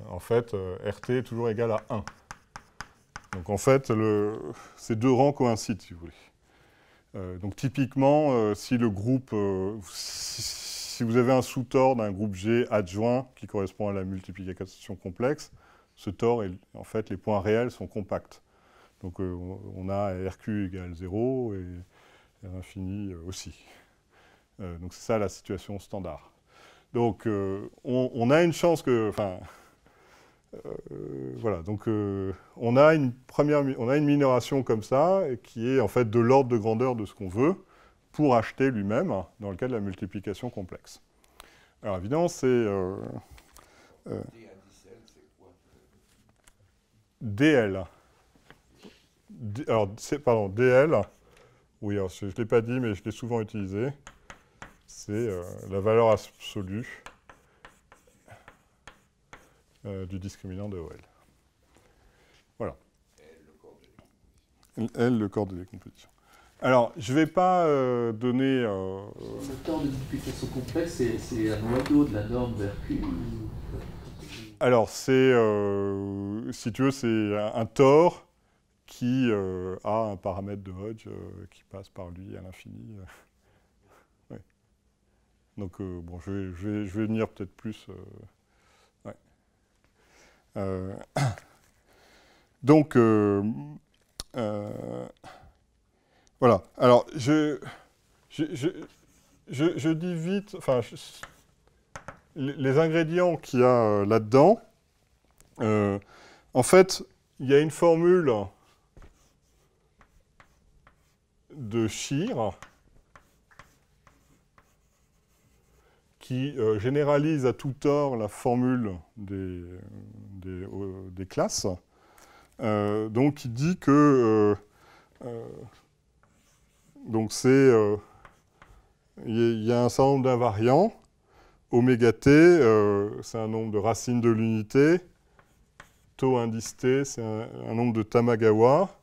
en fait, RT est toujours égal à 1. Donc en fait, ces deux rangs coïncident, si vous voulez. Donc typiquement, si le groupe, si vous avez un sous-tort d'un groupe G adjoint qui correspond à la multiplication complexe, ce tort, en fait, les points réels sont compacts. Donc on a RQ égale 0 et l'infini aussi. Donc c'est ça la situation standard. Donc on a une chance que, enfin, voilà, donc on a une minoration comme ça, qui est en fait de l'ordre de grandeur de ce qu'on veut, pour acheter lui-même, dans le cas de la multiplication complexe. Alors évidemment, c'est... DL, c'est quoi? DL. Alors, pardon, DL, oui, alors, je ne l'ai pas dit, mais je l'ai souvent utilisé, c'est la valeur absolue du discriminant de OL. Voilà. L, le corps de décomposition. Alors, je ne vais pas donner... Le tort de multiplication complexe, c'est un noyau de la norme vers Q. Alors, c'est, si tu veux, c'est un tort qui a un paramètre de Hodge qui passe par lui à l'infini. Ouais. Donc, bon, je vais venir peut-être plus... ouais. Donc... voilà, alors je dis vite, enfin, les ingrédients qu'il y a là-dedans. En fait, il y a une formule de Scheer qui généralise à tout tort la formule des classes. Donc, il dit que... donc, c'est, il y a un certain nombre d'invariants. Oméga t, c'est un nombre de racines de l'unité. Tau indice t, c'est un nombre de Tamagawa.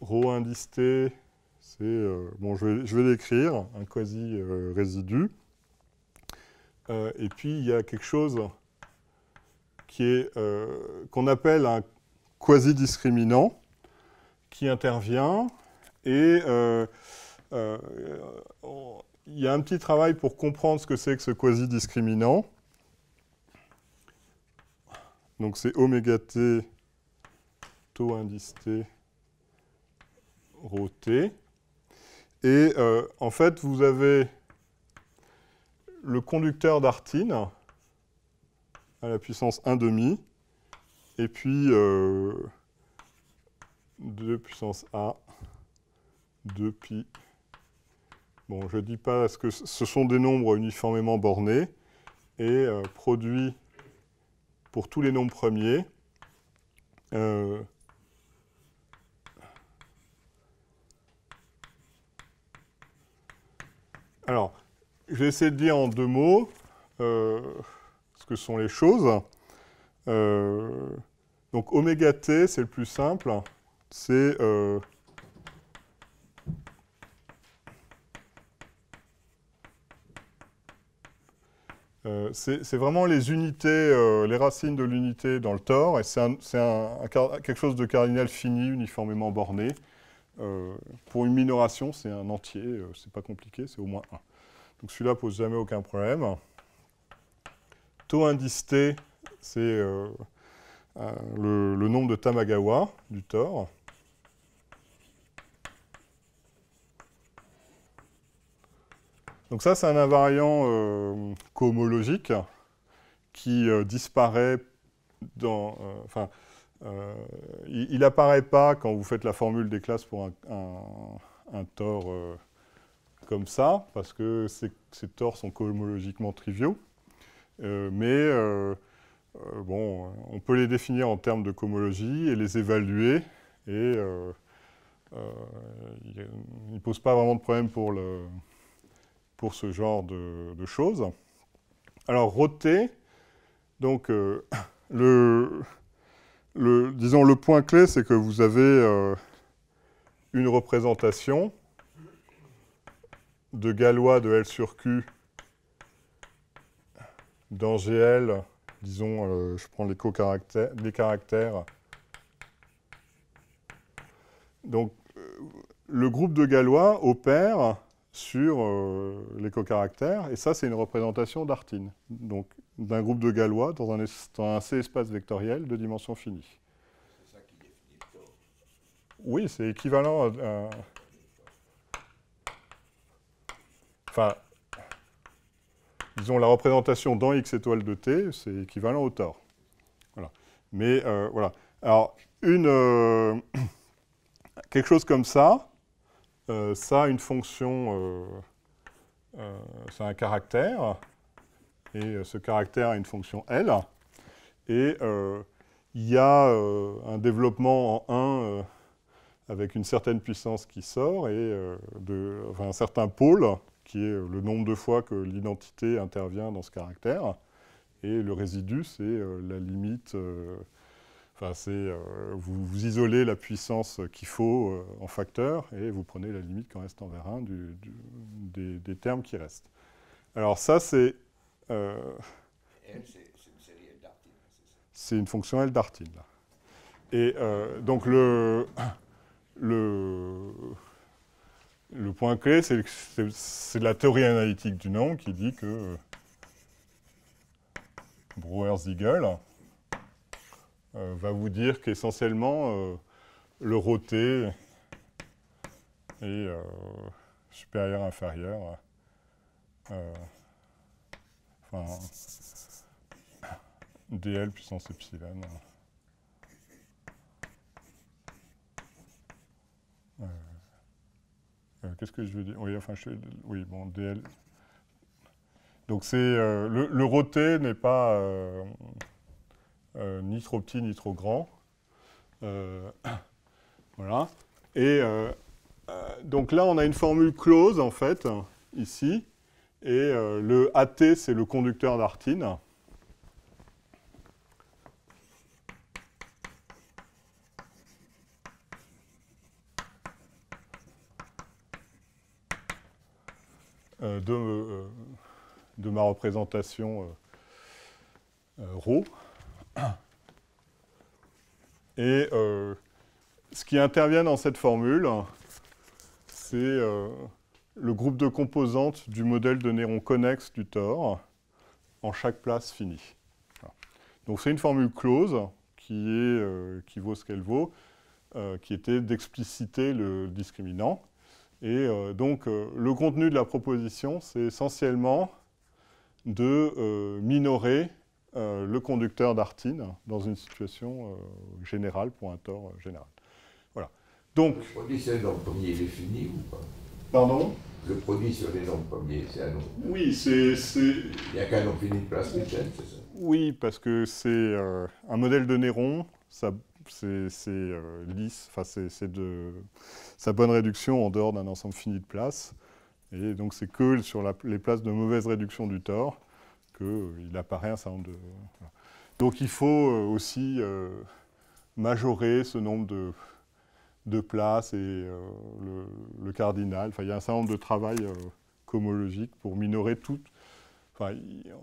Rho indice t, c'est, bon, je vais l'écrire, un quasi-résidu. Et puis, il y a quelque chose qui est, qu'on appelle un quasi-discriminant qui intervient. Et il y a un petit travail pour comprendre ce que c'est que ce quasi-discriminant. Donc c'est oméga t, tau indice t, rho t. Et en fait, vous avez le conducteur d'Artin à la puissance 1/2, et puis 2 puissance a. Depuis, bon, je ne dis pas parce que ce sont des nombres uniformément bornés et produit pour tous les nombres premiers alors je vais essayer de dire en deux mots ce que sont les choses. Donc oméga t, c'est le plus simple, c'est c'est vraiment les unités, les racines de l'unité dans le tort, et c'est quelque chose de cardinal fini, uniformément borné. Pour une minoration, c'est un entier, c'est pas compliqué, c'est au moins 1. Donc celui-là pose jamais aucun problème. Taux indice t, c'est le nombre de Tamagawa du tort. Donc ça, c'est un invariant cohomologique qui disparaît dans... Enfin, il n'apparaît pas quand vous faites la formule des classes pour un tort comme ça, parce que ces torts sont cosmologiquement triviaux. Bon, on peut les définir en termes de cosmologie et les évaluer. Et ils ne posent pas vraiment de problème pour ce genre de choses. Alors, roté, donc, disons, le point clé, c'est que vous avez une représentation de Galois de L sur Q dans GL, disons, je prends les cocaractères, des caractères. Donc, le groupe de Galois opère sur les cocaractères, et ça, c'est une représentation d'Artin, donc d'un groupe de Galois dans un C espace vectoriel de dimension finie. C'est ça qui définit le tort. Oui, c'est équivalent à... Enfin, disons, la représentation dans X étoile de T, c'est équivalent au tort. Voilà. Mais, voilà. Alors, quelque chose comme ça, ça a une fonction, ça a un caractère, et ce caractère a une fonction L, et il y a un développement en 1 avec une certaine puissance qui sort, et enfin, un certain pôle, qui est le nombre de fois que l'identité intervient dans ce caractère, et le résidu, c'est la limite... Enfin, vous isolez la puissance qu'il faut en facteur et vous prenez la limite qu'en reste envers 1 des termes qui restent. Alors ça, c'est... c'est une fonction L d'Artin. Et donc le point clé, c'est la théorie analytique du nombre qui dit que Brouwer-Siegel va vous dire qu'essentiellement, le roté est supérieur, inférieur. Enfin, DL puissance epsilon. Qu'est-ce que je veux dire? Oui, enfin, oui, bon, DL. Donc, c'est le roté n'est pas... ni trop petit, ni trop grand. Voilà. Et donc là, on a une formule close, en fait, ici. Et le AT, c'est le conducteur d'Artin. De ma représentation ρ. Et ce qui intervient dans cette formule, c'est le groupe de composantes du modèle de néron connexe du tort en chaque place finie. Voilà. Donc c'est une formule close qui vaut ce qu'elle vaut, qui était d'expliciter le discriminant. Et donc le contenu de la proposition, c'est essentiellement de minorer le conducteur d'Artin dans une situation générale pour un tort général. Voilà. Donc, le produit sur les nombres premiers est fini ou pas? Pardon? Le produit sur les nombres premiers, c'est un nombre. Oui, c'est... Il n'y a qu'un nombre fini de place Mitchell, c'est ça? Oui, parce que c'est un modèle de Néron, c'est lisse, enfin c'est de sa bonne réduction en dehors d'un ensemble fini de places, et donc c'est que sur les places de mauvaise réduction du tort, qu'il apparaît un certain nombre de... Voilà. Donc il faut aussi majorer ce nombre de places et le cardinal. Enfin, il y a un certain nombre de travail cosmologique pour minorer tout. Enfin,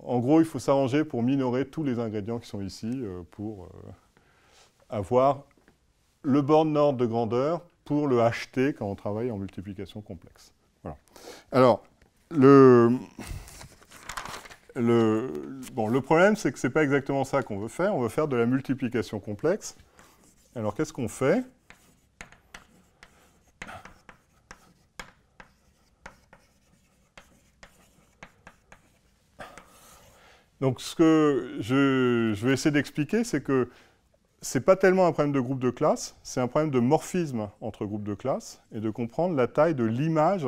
en gros, il faut s'arranger pour minorer tous les ingrédients qui sont ici pour avoir le borne nord de grandeur pour le HT quand on travaille en multiplication complexe. Voilà. Alors, bon, le problème, c'est que ce n'est pas exactement ça qu'on veut faire. On veut faire de la multiplication complexe. Alors, qu'est-ce qu'on fait? Donc, ce que je vais essayer d'expliquer, c'est que ce n'est pas tellement un problème de groupe de classe, c'est un problème de morphisme entre groupes de classe et de comprendre la taille de l'image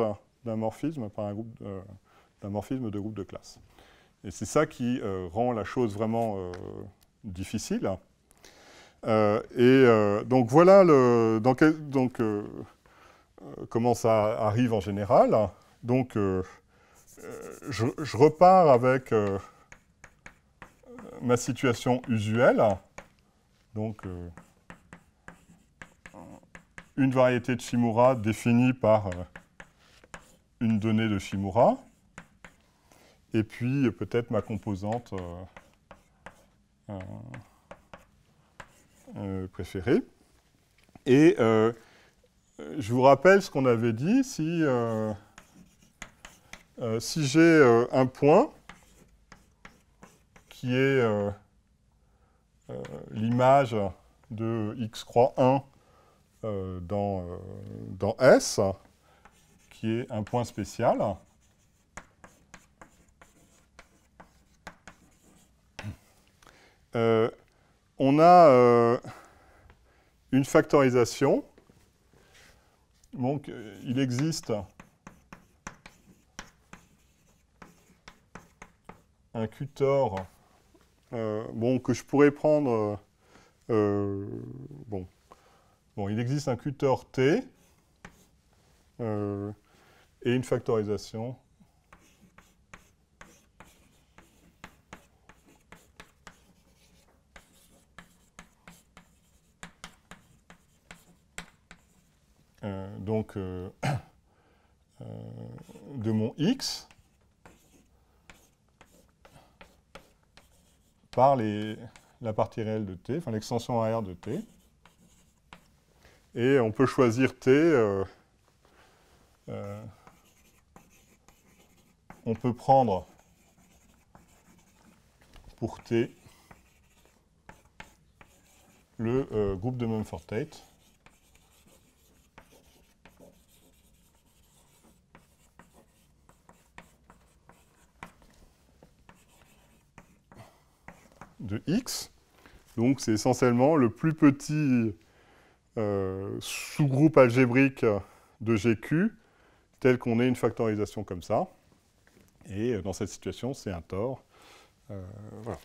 d'un morphisme par un groupe d'un morphisme de groupe de classe. Et c'est ça qui rend la chose vraiment difficile. Donc voilà le, comment ça arrive en général. Donc je repars avec ma situation usuelle. Donc une variété de Shimura définie par une donnée de Shimura. Et puis peut-être ma composante préférée. Et je vous rappelle ce qu'on avait dit, si, si j'ai un point qui est l'image de x croix 1 dans S, qui est un point spécial, on a une factorisation. Donc, il existe un Q-tor que je pourrais prendre. Il existe un Q-tor T et une factorisation de mon X par la partie réelle de T, enfin l'extension AR de T. Et on peut choisir T, on peut prendre pour T le groupe de Mumford Tate. De X, donc c'est essentiellement le plus petit sous-groupe algébrique de GQ tel qu'on ait une factorisation comme ça, et dans cette situation c'est un tore. Voilà.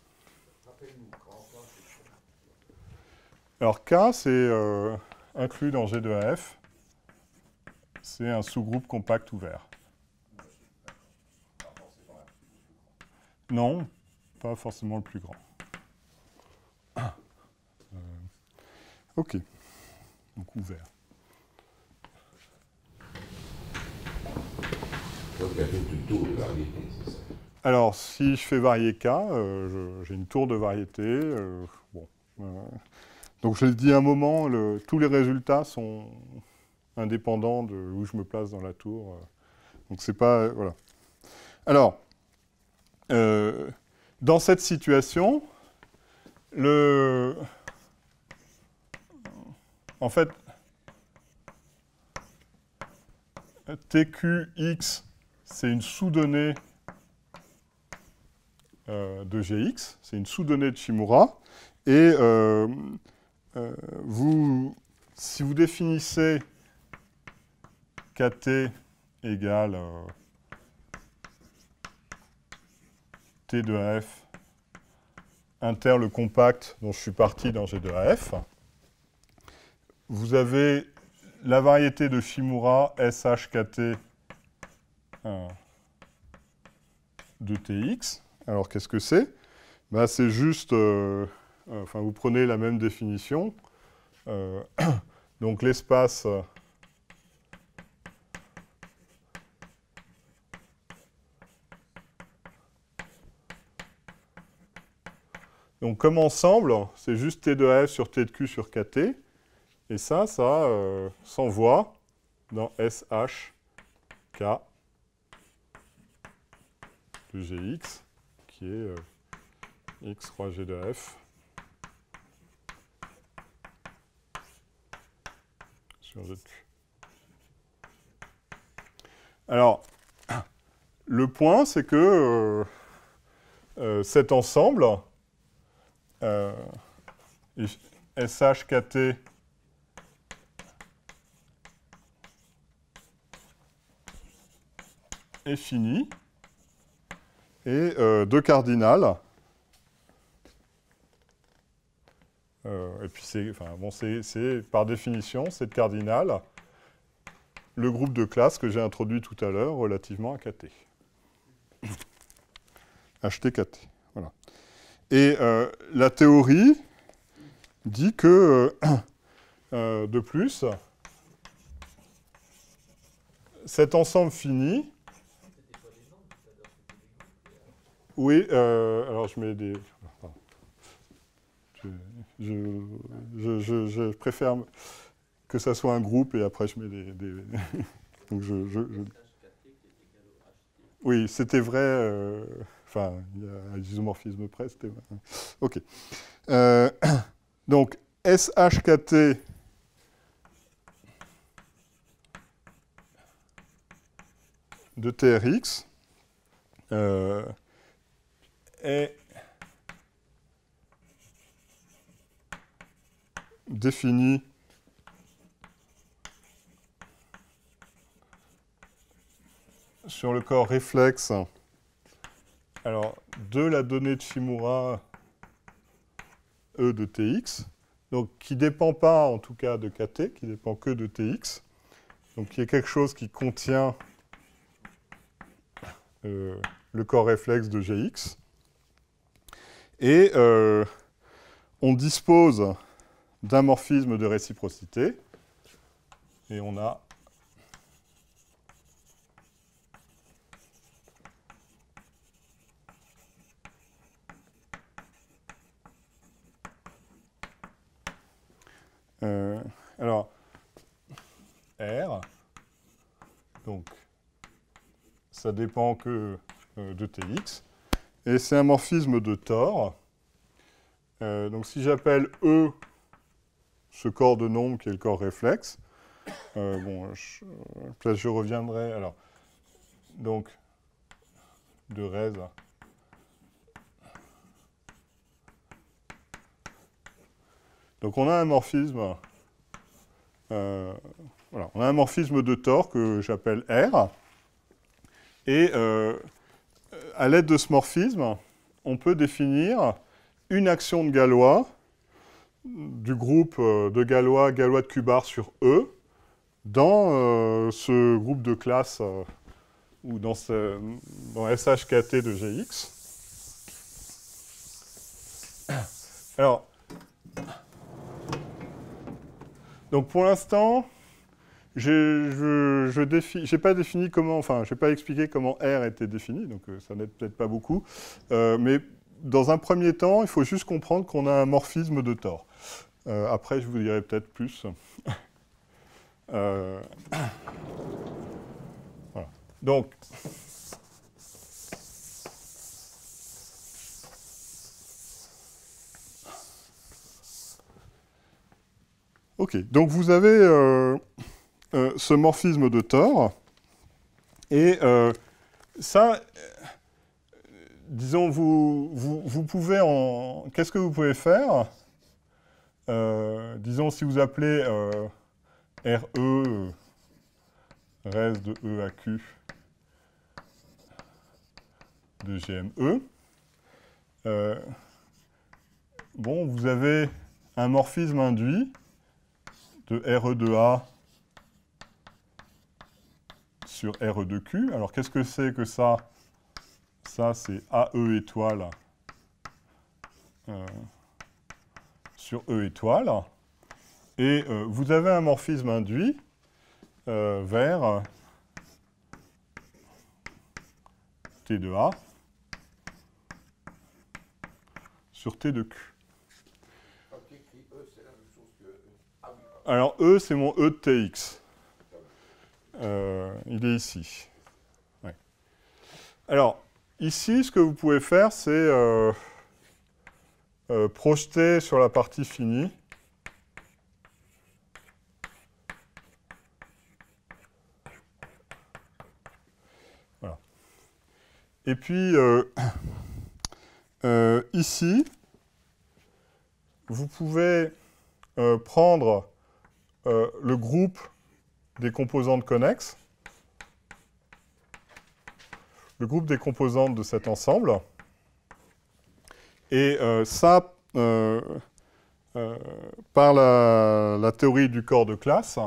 Alors K c'est inclus dans G2AF, c'est un sous-groupe compact ouvert. Non, pas forcément le plus grand. Ok, donc ouvert. Alors, si je fais varier K, j'ai une tour de variété. Donc, je l'ai dit à un moment, tous les résultats sont indépendants de où je me place dans la tour. Donc, c'est pas... voilà. Alors, dans cette situation, en fait, TQX, c'est une sous-donnée de GX, c'est une sous-donnée de Shimura. Et si vous définissez KT égale T de AF inter le compact dont je suis parti dans G2AF, vous avez la variété de Shimura SHKT de TX. Alors, qu'est-ce que c'est? Ben, c'est juste... vous prenez la même définition. Donc, l'espace donc, comme ensemble, c'est juste T de AF sur T de Q sur KT. Et ça, ça s'envoie dans SHK de GX, qui est X croix G de F sur G de Q. Alors, le point, c'est que cet ensemble, SHKT, est fini. Et deux cardinales. Et puis, c'est par définition, c'est de cardinal, le groupe de classe que j'ai introduit tout à l'heure relativement à KT. HTKT, voilà. Et la théorie dit que, de plus, cet ensemble fini... Oui, alors je mets des... Je préfère que ça soit un groupe et après je mets des donc oui, c'était vrai. Enfin, il y a un isomorphisme près, c'était vrai. OK. Donc, SHKT de TRX est défini sur le corps réflexe alors, de la donnée de Shimura E de Tx, donc qui ne dépend pas en tout cas de Kt, qui ne dépend que de Tx, donc qui est quelque chose qui contient le corps réflexe de Gx. Et on dispose d'un morphisme de réciprocité, et on a alors R, donc ça dépend que de Tx, et c'est un morphisme de Tor. Donc si j'appelle E ce corps de nombre qui est le corps réflexe. Bon, je reviendrai. Alors, donc, de Rez. Donc, on a un morphisme. Voilà, on a un morphisme de Tor que j'appelle R. Et à l'aide de ce morphisme, on peut définir une action de Galois du groupe de Galois, Galois de Kubar sur E, dans ce groupe de classe, ou dans SHKT de GX. Alors, donc pour l'instant, je n'ai pas défini comment, enfin, je n'ai pas expliqué comment R était défini, donc ça n'aide peut-être pas beaucoup, mais dans un premier temps, il faut juste comprendre qu'on a un morphisme de Tor. Après, je vous dirai peut-être plus. Voilà. Donc, OK. Donc, vous avez ce morphisme de Tor. Et ça... Disons, vous pouvez en... Qu'est-ce que vous pouvez faire? Disons, si vous appelez RE, res de E à Q de GME, bon, vous avez un morphisme induit de RE de A sur RE de Q. Alors, qu'est-ce que c'est que ça? Ça, c'est AE étoile sur E étoile. Et vous avez un morphisme induit vers T de A sur T de Q. Alors, E, c'est mon E de Tx. Il est ici. Ouais. Alors, ici, ce que vous pouvez faire, c'est projeter sur la partie finie voilà. Et puis, ici, vous pouvez prendre le groupe des composantes connexes le groupe des composantes de cet ensemble. Et ça, par la théorie du corps de classe,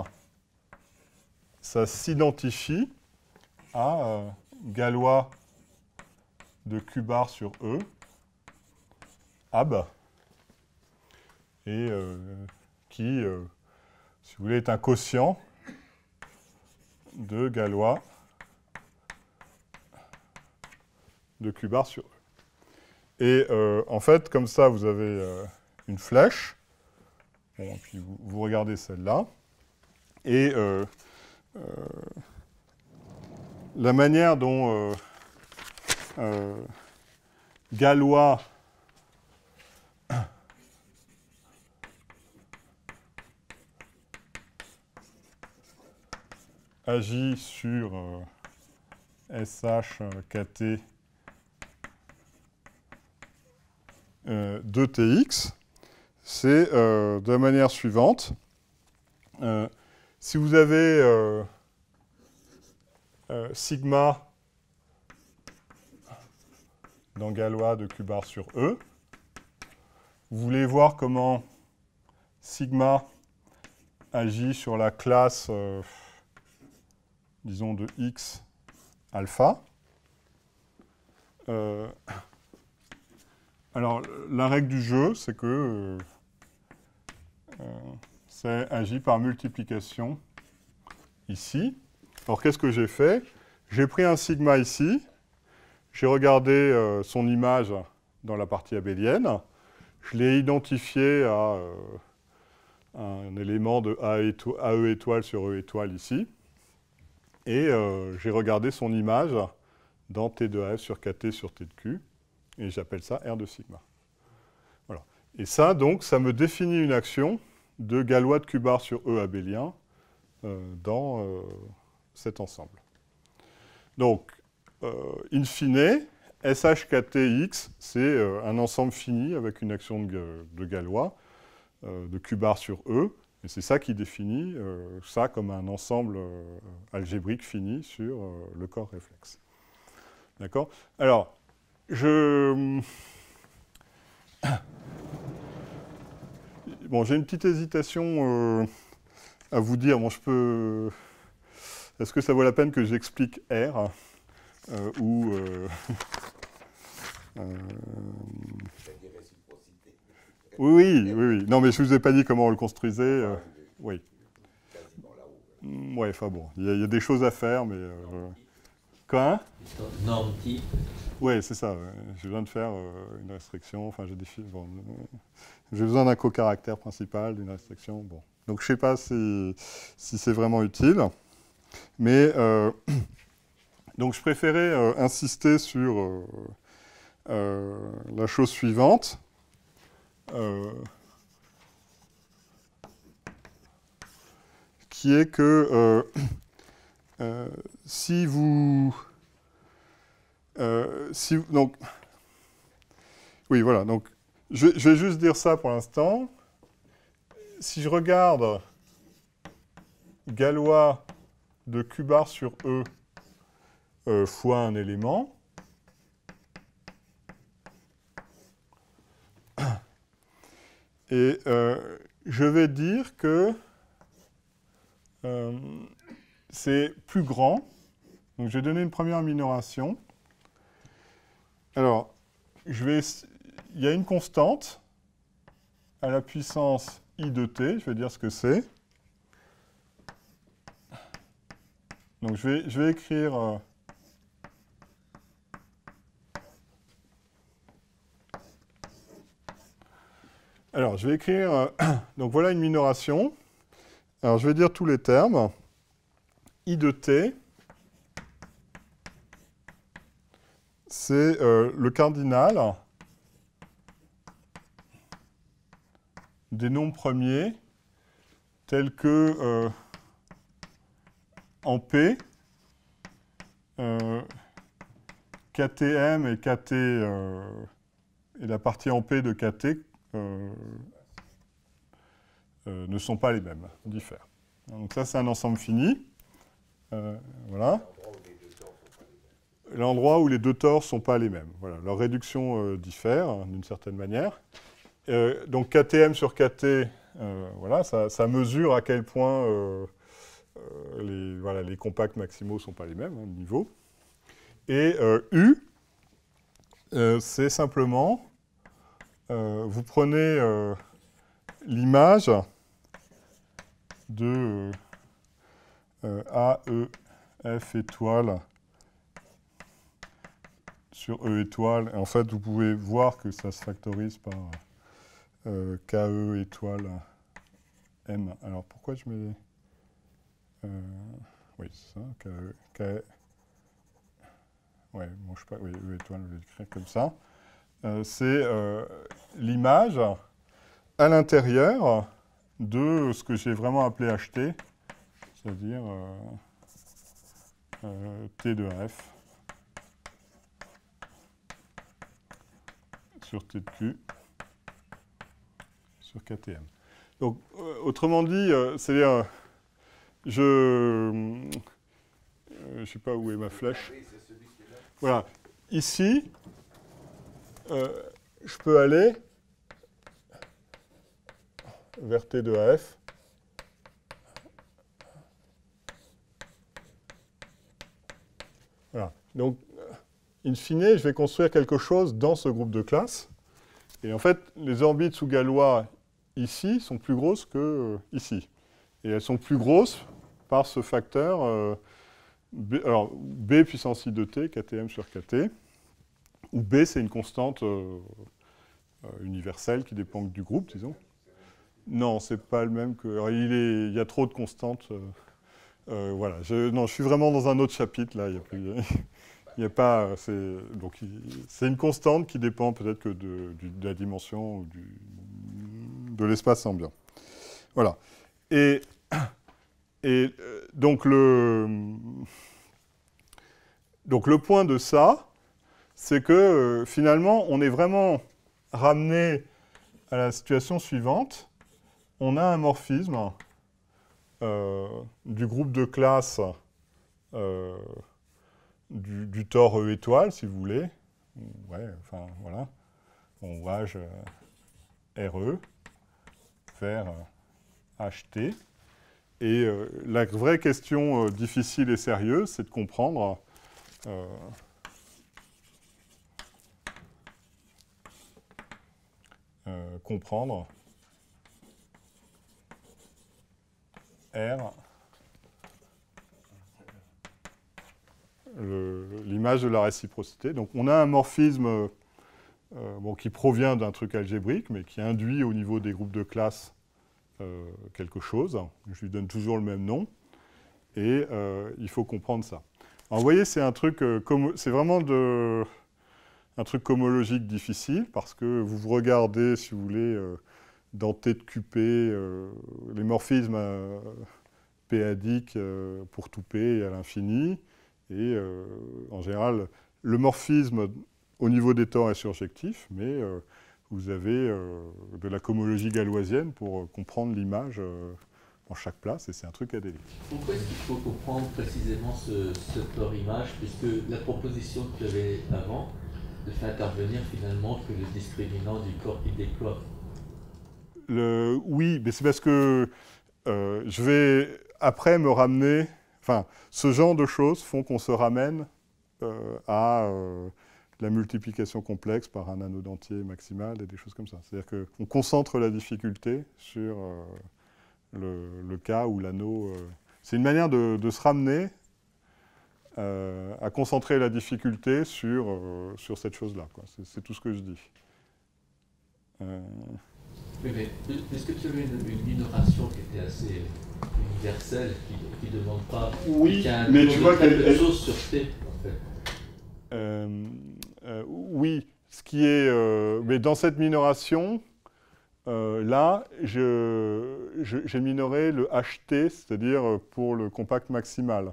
ça s'identifie à Galois de Q bar sur E, AB, et qui, si vous voulez, est un quotient de Galois de Q bar sur E. Et en fait, comme ça, vous avez une flèche, bon, et puis vous regardez celle-là, et la manière dont Galois agit sur SHKT 2TX, c'est de la manière suivante. Si vous avez sigma dans Galois de Q bar sur E, vous voulez voir comment sigma agit sur la classe disons de X alpha. Alors, la règle du jeu, c'est que ça agit par multiplication ici. Alors, qu'est-ce que j'ai fait? J'ai pris un sigma ici, j'ai regardé son image dans la partie abélienne, je l'ai identifié à un élément de AE étoile sur E étoile ici. Et j'ai regardé son image dans T2AF sur KT sur T de Q, et j'appelle ça R de sigma. Voilà. Et ça, donc, ça me définit une action de Galois de Q bar sur E abélien dans cet ensemble. Donc, in fine, SHKTX, c'est un ensemble fini avec une action de Galois de Q bar sur E, et c'est ça qui définit ça comme un ensemble algébrique fini sur le corps réflexe. D'accord? Alors, bon, j'ai une petite hésitation à vous dire. Bon, je peux... Est-ce que ça vaut la peine que j'explique R ou... Oui, oui, oui. Non, mais je ne vous ai pas dit comment on le construisait. Oui. Oui, enfin bon, il y a des choses à faire, mais... Quoi? Norme type. Oui, c'est ça. J'ai besoin de faire une restriction. Enfin, j'ai des chiffres. Bon, j'ai besoin d'un co-caractère principal, d'une restriction. Bon. Donc, je ne sais pas si c'est vraiment utile. Mais, donc, je préférais insister sur la chose suivante. Qui est que si vous... donc, oui, voilà. Donc, je vais juste dire ça pour l'instant. Si je regarde Galois de Q bar sur E fois un élément, et je vais dire que c'est plus grand. Donc, j'ai donné une première minoration. Alors, il y a une constante à la puissance i de t. Je vais dire ce que c'est. Donc, je vais écrire alors, je vais écrire... donc, voilà une minoration. Alors, je vais dire tous les termes. I de t, c'est le cardinal des nombres premiers tels que, en P, KTM et KT, et la partie en P de KT, ne sont pas les mêmes, diffèrent. Donc ça, c'est un ensemble fini. Voilà. l'endroit où les deux torts ne sont pas les mêmes. Voilà, leur réduction diffère, hein, d'une certaine manière. Donc KTM sur KT, voilà, ça mesure à quel point les compacts maximaux ne sont pas les mêmes, hein, de niveau. Et U, c'est simplement, vous prenez l'image de A, E, F étoile sur E étoile. Et en fait, vous pouvez voir que ça se factorise par KE étoile M. Alors, pourquoi je mets... oui, c'est ça, KE... Ouais, bon, je sais pas, oui, E étoile, je vais l'écrire comme ça. C'est l'image à l'intérieur de ce que j'ai vraiment appelé HT, c'est-à-dire T de F sur T de Q sur KTM. Donc, autrement dit, c'est-à-dire, je ne sais pas où est ma flèche. Voilà, ici, je peux aller vers T de AF voilà. Donc, in fine, je vais construire quelque chose dans ce groupe de classes. Et en fait, les orbites sous Galois, ici, sont plus grosses que ici. Et elles sont plus grosses par ce facteur... alors, B puissance I de T, KTM sur KT, où B, c'est une constante universelle qui dépend du groupe, disons. Non, c'est pas le même que... Alors, il y a trop de constantes. Voilà. Non, je suis vraiment dans un autre chapitre, là. Il n'y a pas... Donc, c'est une constante qui dépend peut-être que de la dimension ou de l'espace ambiant. Voilà. Et donc le point de ça, c'est que finalement, on est vraiment ramené à la situation suivante. On a un morphisme du groupe de classe du tore E étoile, si vous voulez. Ouais, enfin, voilà. On voyage RE vers HT. Et la vraie question difficile et sérieuse, c'est de comprendre R, l'image de la réciprocité. Donc on a un morphisme bon, qui provient d'un truc algébrique, mais qui induit au niveau des groupes de classes quelque chose, je lui donne toujours le même nom, et il faut comprendre ça. Alors, vous voyez, c'est un truc, c'est vraiment un truc homologique difficile, parce que vous regardez, si vous voulez, dans T de QP, les morphismes péadiques pour tout P et à l'infini, et en général, le morphisme au niveau des torts est surjectif, mais vous avez de la cohomologie galoisienne pour comprendre l'image en chaque place, et c'est un truc à délire. Pourquoi est-ce qu'il faut comprendre précisément ce tort image, puisque la proposition que tu avais avant ne fait intervenir finalement que le discriminant du corps qui déploie? Oui, mais c'est parce que je vais après me ramener... Enfin, ce genre de choses font qu'on se ramène à... la multiplication complexe par un anneau dentier maximal et des choses comme ça. C'est-à-dire qu'on concentre la difficulté sur le cas où l'anneau... C'est une manière de se ramener à concentrer la difficulté sur cette chose-là. C'est tout ce que je dis. Oui, mais est-ce que tu avais une minoration qui était assez universelle, qui ne demande pas... Oui, mais tu vois qu'elle... chose sur T, en fait. Oui, ce qui est... mais dans cette minoration, là, j'ai minoré le HT, c'est-à-dire pour le compact maximal.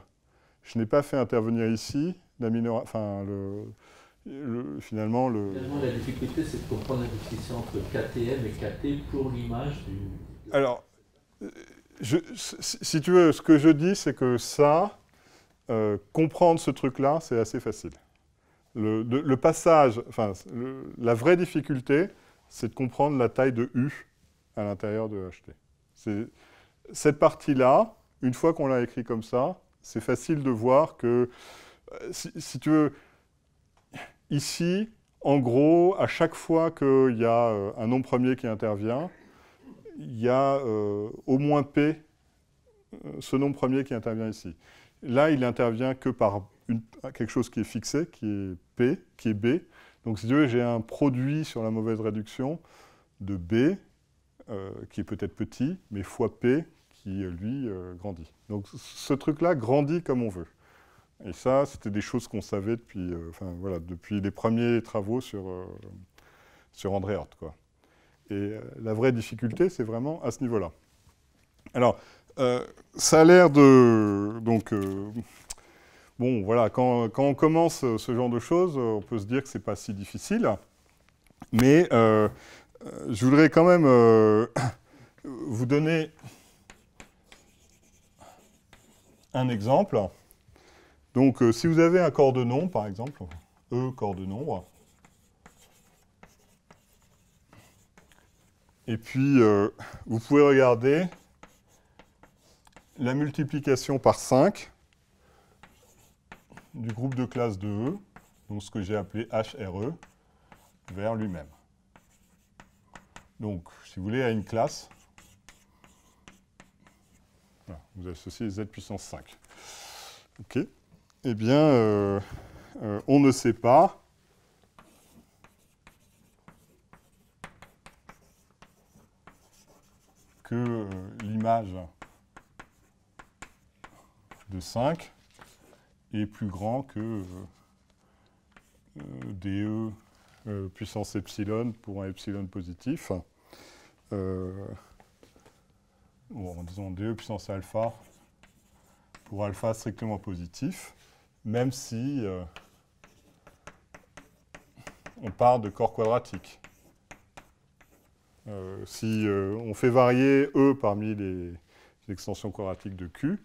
Je n'ai pas fait intervenir ici la minoration... Enfin, finalement, Finalement, la difficulté, c'est de comprendre la distinction entre KTM et KT pour l'image du... Alors, si tu veux, ce que je dis, c'est que ça... comprendre ce truc-là, c'est assez facile. Le passage, enfin, la vraie difficulté, c'est de comprendre la taille de U à l'intérieur de HT. Cette partie-là, une fois qu'on l'a écrit comme ça, c'est facile de voir que, si tu veux, ici, en gros, à chaque fois qu'il y a un nom premier qui intervient, il y a au moins P, ce nom premier qui intervient ici. Là, il intervient que par quelque chose qui est fixé, qui est P, qui est B. Donc, si tu veux, j'ai un produit sur la mauvaise réduction de B, qui est peut-être petit, mais fois P, qui, lui, grandit. Donc, ce truc-là grandit comme on veut. Et ça, c'était des choses qu'on savait depuis, voilà, depuis les premiers travaux sur, sur André-Oort, quoi. Et la vraie difficulté, c'est vraiment à ce niveau-là. Alors, ça a l'air de... Donc, bon, voilà, quand on commence ce genre de choses, on peut se dire que ce n'est pas si difficile. Mais je voudrais quand même vous donner un exemple. Donc, si vous avez un corps de nombre, par exemple, E, corps de nombre, et puis vous pouvez regarder la multiplication par 5 du groupe de classe de E, donc ce que j'ai appelé HRE, vers lui-même. Donc, si vous voulez, à une classe, voilà, vous associez Z puissance 5. OK. Eh bien, on ne sait pas que l'image de 5 est plus grand que DE puissance epsilon pour un epsilon positif, ou en disant DE puissance alpha pour alpha strictement positif. Même si on part de corps quadratique. Si on fait varier E parmi les extensions quadratiques de Q,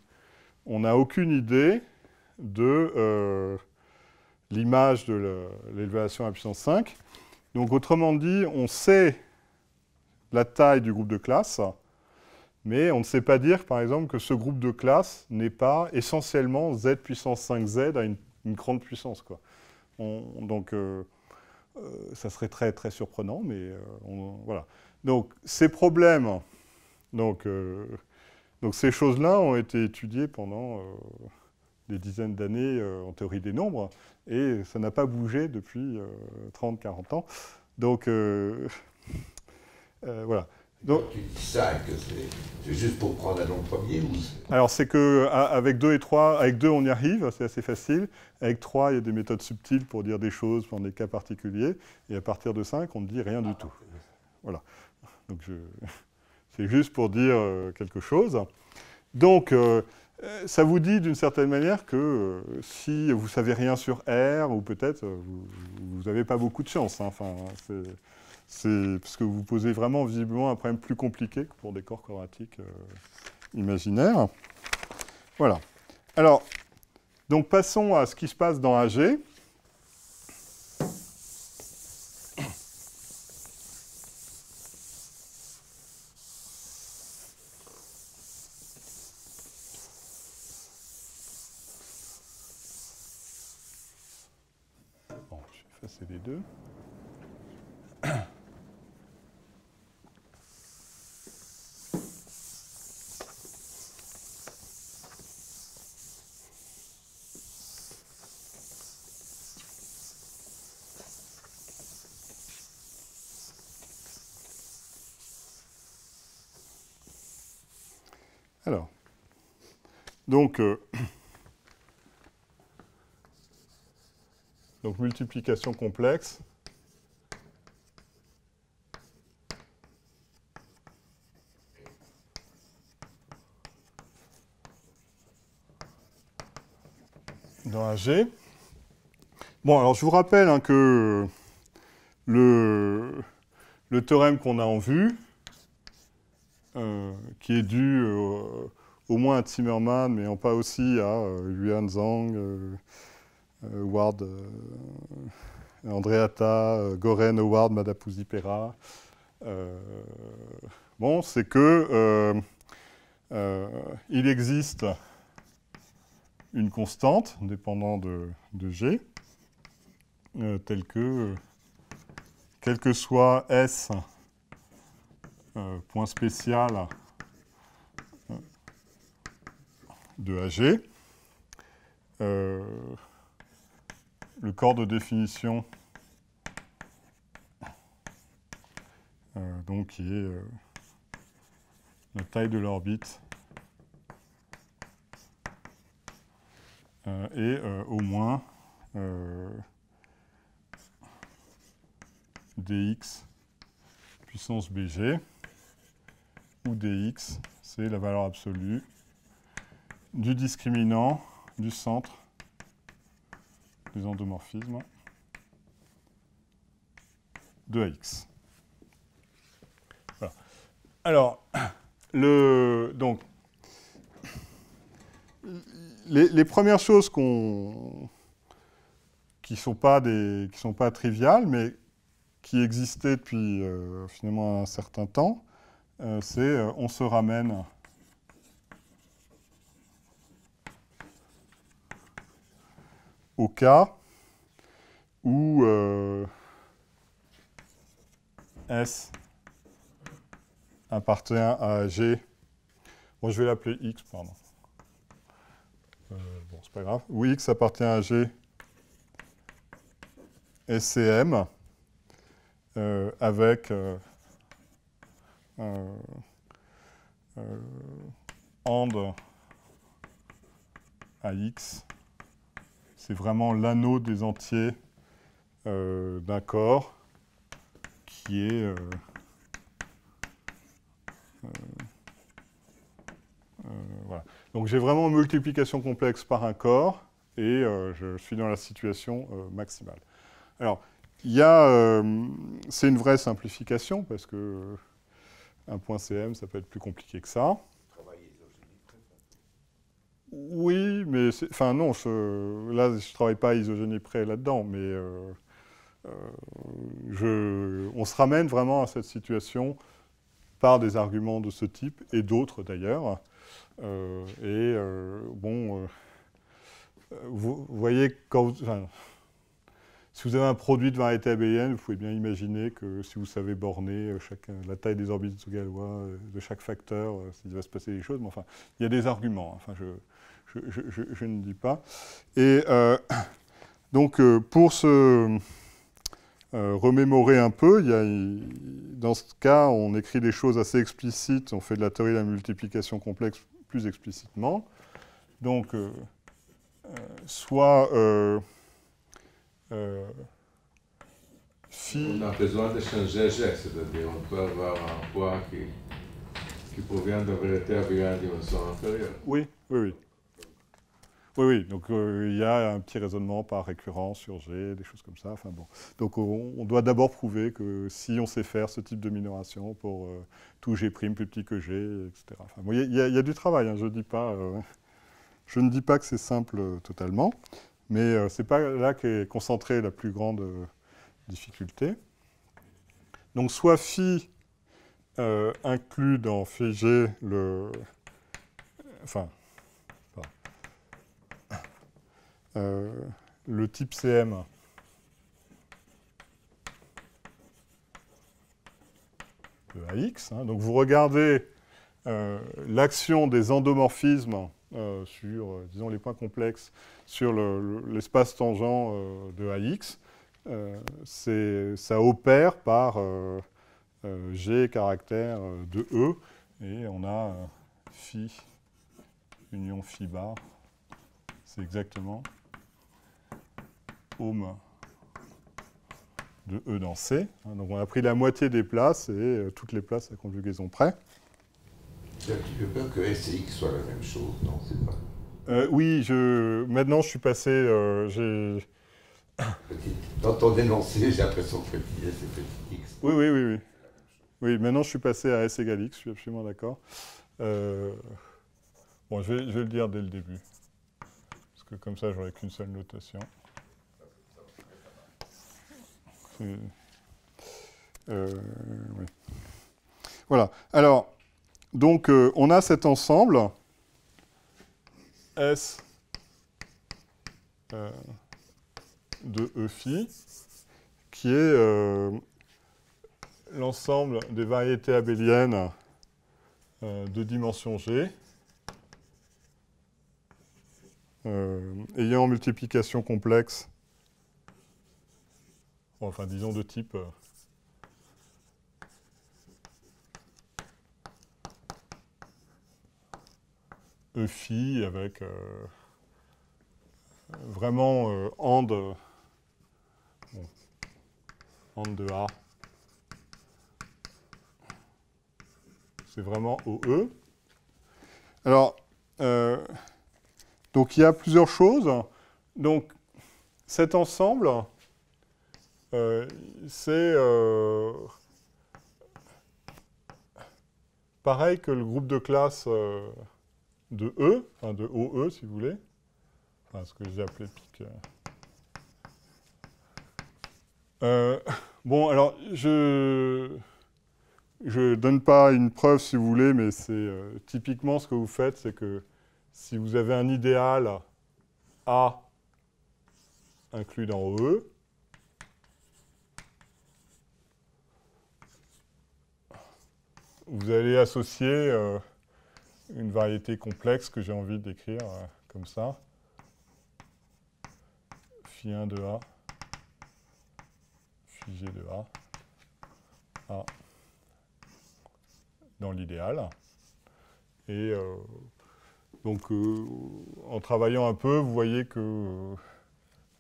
on n'a aucune idée de l'image de l'élévation à la puissance 5. Donc autrement dit, on sait la taille du groupe de classe, mais on ne sait pas dire, par exemple, que ce groupe de classe n'est pas essentiellement Z puissance 5Z à une grande puissance, quoi. Donc, ça serait très, très surprenant, mais voilà. Donc, ces problèmes, donc ces choses-là ont été étudiées pendant des dizaines d'années en théorie des nombres, et ça n'a pas bougé depuis 30, 40 ans. Donc, voilà. Donc, tu dis ça, c'est juste pour prendre un nom premier ou... Alors, c'est qu'avec 2 et 3, avec 2, on y arrive, c'est assez facile. Avec 3, il y a des méthodes subtiles pour dire des choses, pour des cas particuliers. Et à partir de 5, on ne dit rien du tout. Voilà. Donc, c'est juste pour dire quelque chose. Donc, ça vous dit d'une certaine manière que si vous ne savez rien sur R, ou peut-être vous n'avez pas beaucoup de chance, hein. Enfin, c'est parce que vous posez vraiment visiblement un problème plus compliqué que pour des corps quadratiques imaginaires. Voilà. Alors, donc passons à ce qui se passe dans AG. Bon, je vais effacer les deux. Alors, donc, multiplication complexe dans un G. Bon, alors je vous rappelle hein, que le théorème qu'on a en vue, qui est dû au moins à Tsimerman, mais pas aussi à Yuan-Zhang, Howard, Andreatta, Goren, Howard, Madapusi Pera. Bon, c'est que il existe une constante dépendant de G, telle que, quel que soit S, point spécial de AG, le corps de définition donc qui est la taille de l'orbite et au moins dx puissance bg, où dx c'est la valeur absolue du discriminant du centre des endomorphismes de AX. Voilà. Alors, les premières choses qui ne sont pas triviales, mais qui existaient depuis finalement un certain temps, c'est on se ramène au cas où S appartient à G. Bon, je vais l'appeler X, pardon. Bon, c'est pas grave. Où X appartient à G, SCM, avec AND à X. C'est vraiment l'anneau des entiers d'un corps qui est voilà. Donc j'ai vraiment une multiplication complexe par un corps et je suis dans la situation maximale. Alors il y a, c'est une vraie simplification parce que un point CM ça peut être plus compliqué que ça. Oui, mais enfin non, là je ne travaille pas à isogénie près là-dedans, mais on se ramène vraiment à cette situation par des arguments de ce type et d'autres d'ailleurs. Bon, vous voyez, si vous avez un produit de variété abélienne, vous pouvez bien imaginer que si vous savez borner la taille des orbites de Galois, de chaque facteur, il va se passer des choses, mais enfin, il y a des arguments. Enfin, je ne dis pas. Et donc, pour se remémorer un peu, dans ce cas, on écrit des choses assez explicites, on fait de la théorie de la multiplication complexe plus explicitement. Donc, soit on a besoin de changer G, c'est-à-dire on peut avoir un poids qui provient de vérité abélienne en dimension inférieure. Oui, oui, oui. Oui, donc il y a un petit raisonnement par récurrence sur G, des choses comme ça. Enfin, bon. Donc on doit d'abord prouver que si on sait faire ce type de minoration pour tout G' plus petit que G, etc. Enfin, bon, y a du travail, hein, je ne dis pas que c'est simple totalement, mais ce n'est pas là qu'est concentrée la plus grande difficulté. Donc soit phi inclut dans phi G le... Enfin... le type CM de AX. Hein, donc vous regardez l'action des endomorphismes sur, disons, les points complexes sur l'espace tangent de AX. Ça opère par G caractère de E et on a phi union phi bar. C'est exactement ohm de E dans C. Donc on a pris la moitié des places et toutes les places à conjugaison près. J'ai un petit peu peur que S et X soient la même chose, non? C'est pas... oui, maintenant je suis passé... Dans ton énoncé, j'ai l'impression que petit S et petit X. Oui, oui, oui, oui. Oui, maintenant je suis passé à S égale X, je suis absolument d'accord. Bon, je vais le dire dès le début, parce que comme ça, j'aurai qu'une seule notation. Oui. Voilà. Alors, donc, on a cet ensemble S de E phi, qui est l'ensemble des variétés abéliennes de dimension G, ayant multiplication complexe, enfin disons de type E phi avec vraiment AND de A. C'est vraiment OE. Alors, donc il y a plusieurs choses. Donc, cet ensemble, c'est pareil que le groupe de classe de E, enfin de OE si vous voulez, enfin, ce que j'ai appelé pic. Bon, alors, je donne pas une preuve, si vous voulez, mais c'est typiquement ce que vous faites, c'est que si vous avez un idéal A inclus dans OE, vous allez associer une variété complexe que j'ai envie d'écrire comme ça, phi 1 de A, phi G de A, A dans l'idéal. Et donc, en travaillant un peu, vous voyez que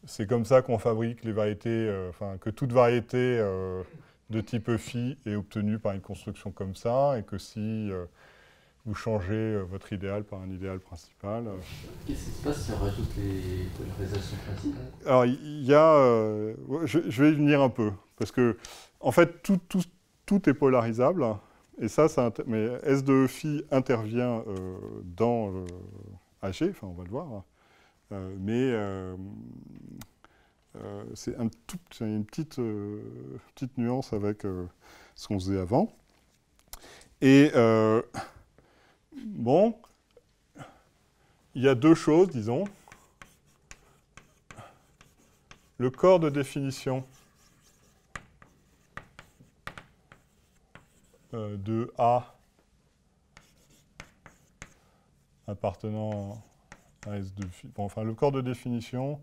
c'est comme ça qu'on fabrique les variétés, enfin, que toute variété de type phi est obtenue par une construction comme ça, et que si vous changez votre idéal par un idéal principal. Qu'est-ce qui se passe si on rajoute les polarisations principales? Alors, il y a... je vais y venir un peu, parce que, en fait, tout est polarisable. Et ça mais S de E phi intervient dans le AG, enfin on va le voir, mais c'est une petite nuance avec ce qu'on faisait avant. Et bon, il y a deux choses, disons. Le corps de définition de A appartenant à S de phi. Bon, enfin, le corps de définition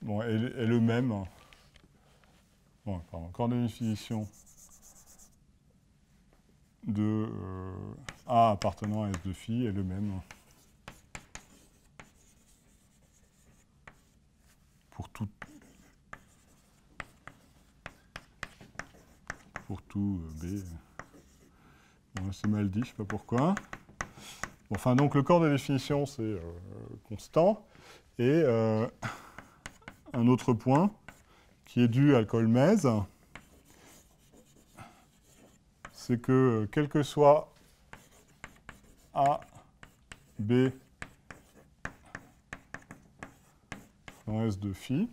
bon, est le même. Bon, pardon, corps de définition de A appartenant à S de phi est le même pour tout. Pour tout B. Bon, c'est mal dit, je ne sais pas pourquoi. Bon, enfin, donc le corps de définition, c'est constant. Et un autre point qui est dû à Colmez, c'est que quel que soit A, B dans S de phi,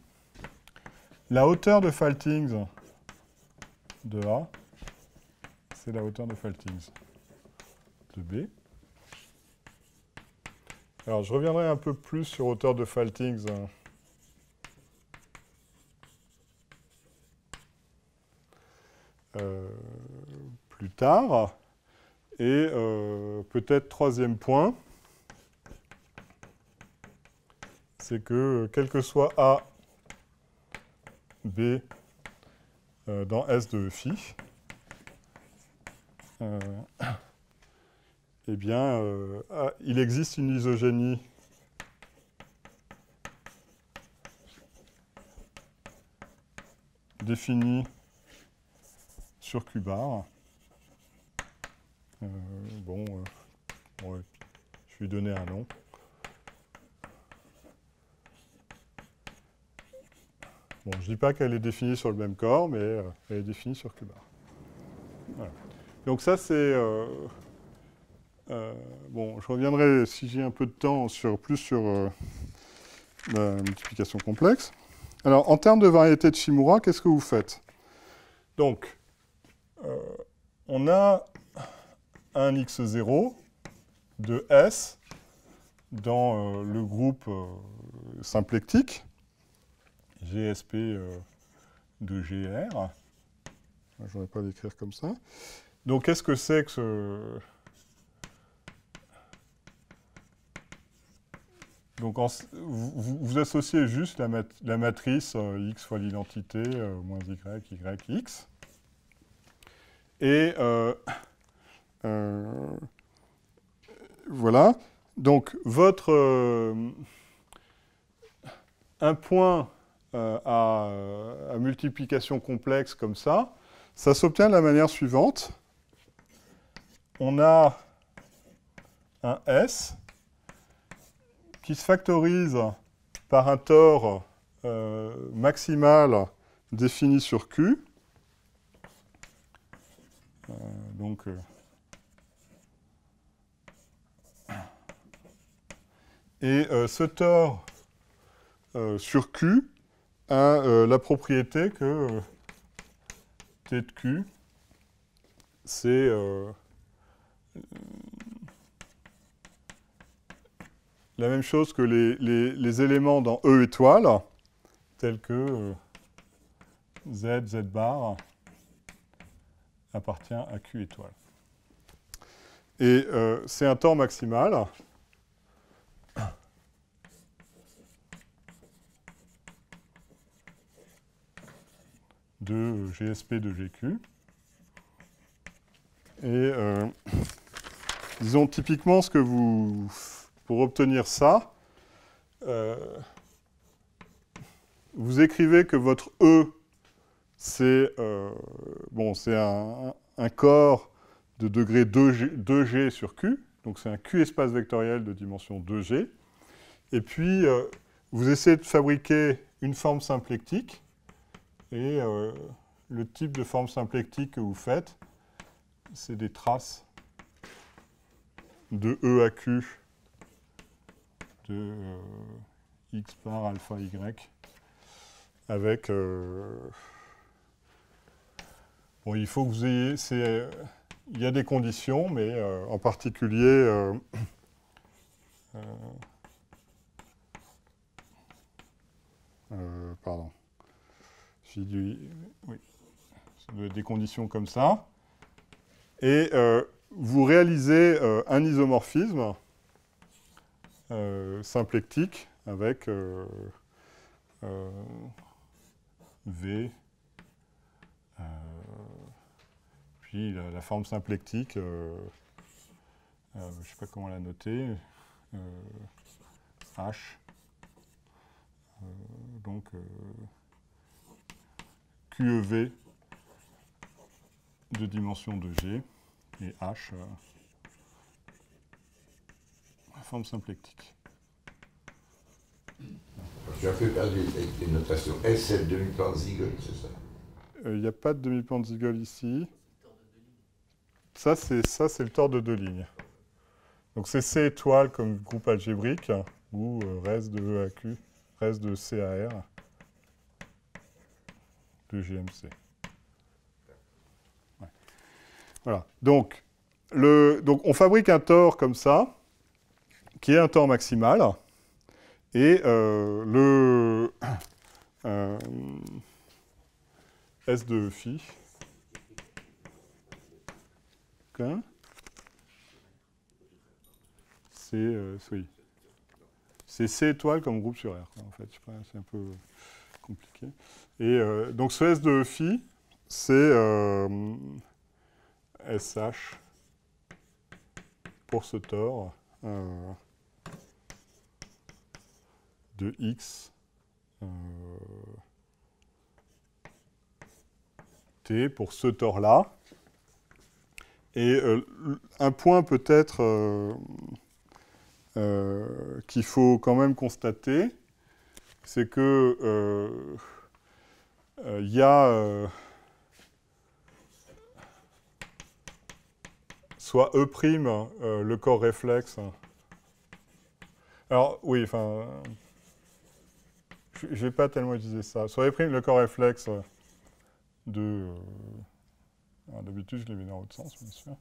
la hauteur de Faltings de A, c'est la hauteur de Faltings de B. Alors, je reviendrai un peu plus sur hauteur de Faltings plus tard. Et peut-être troisième point, c'est que quel que soit A, B, dans S de phi, eh bien, il existe une isogénie définie sur Q bar. Bon, ouais, je vais lui donner un nom. Bon, je ne dis pas qu'elle est définie sur le même corps, mais elle est définie sur Q bar. Voilà. Donc ça, c'est... bon, je reviendrai, si j'ai un peu de temps, plus sur la multiplication complexe. Alors, en termes de variété de Shimura, qu'est-ce que vous faites? Donc, on a un x0 de S dans le groupe symplectique, GSP de GR. Je n'aurais pas à l'écrire comme ça. Donc, qu'est-ce que c'est que ce... Donc, vous associez juste la matrice x fois l'identité, moins y, y, x. Et voilà. Donc, votre un point à multiplication complexe comme ça, ça s'obtient de la manière suivante. On a un S qui se factorise par un tore maximal défini sur Q. Donc, et ce tore sur Q a la propriété que T de Q, c'est... la même chose que les éléments dans E étoile, tels que Z, Z bar, appartient à Q étoile. Et c'est un tore maximal. De GSP de GQ. Et disons typiquement ce que vous... Pour obtenir ça, vous écrivez que votre E, c'est bon, un corps de degré 2G sur Q, donc c'est un Q espace vectoriel de dimension 2G. Et puis, vous essayez de fabriquer une forme symplectique, et le type de forme symplectique que vous faites, c'est des traces de E à Q de x par alpha y avec... bon, il faut que vous ayez... Il y a des conditions, mais en particulier... pardon. Oui. Des conditions comme ça. Et vous réalisez un isomorphisme symplectique avec V, puis la forme symplectique, je ne sais pas comment la noter, H, donc QEV de dimension 2G et H, forme symplectique. J'ai un peu perdu les notations. S, c'est le demi-plan de Ziegel, c'est ça? Il n'y a pas de demi-plan de Ziegel ici. Ça, c'est le tore de deux lignes. Donc, c'est C étoile comme groupe algébrique, ou reste de E à Q, reste de C à R, de GMC. Ouais. Voilà. Donc, on fabrique un tore comme ça, qui est un tore maximal, et S de phi, c'est C étoile comme groupe sur R, en fait, c'est un peu compliqué. Et donc ce S de phi, c'est SH pour ce tore. De x t pour ce tore-là. Et un point peut-être qu'il faut quand même constater, c'est que il y a soit E', le corps réflexe. Alors, oui, enfin, j'ai pas tellement utilisé ça. Soit E', le corps réflexe de... d'habitude, je l'ai mis dans l'autre sens, bien sûr.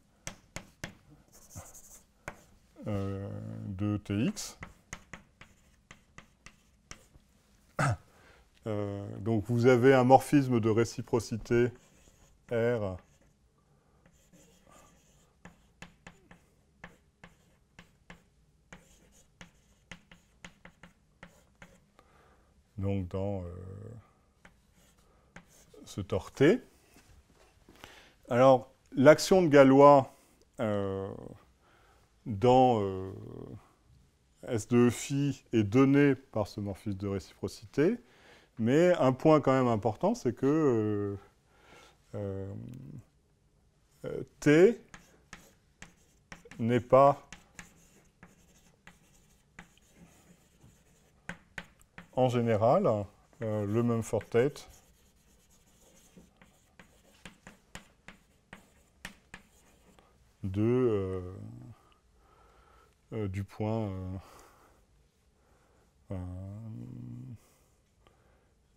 De Tx. Donc, vous avez un morphisme de réciprocité R. Donc, dans ce tort T. Alors, l'action de Galois dans S de phi est donnée par ce morphisme de réciprocité. Mais un point quand même important, c'est que T n'est pas en général le Mumford Tate du point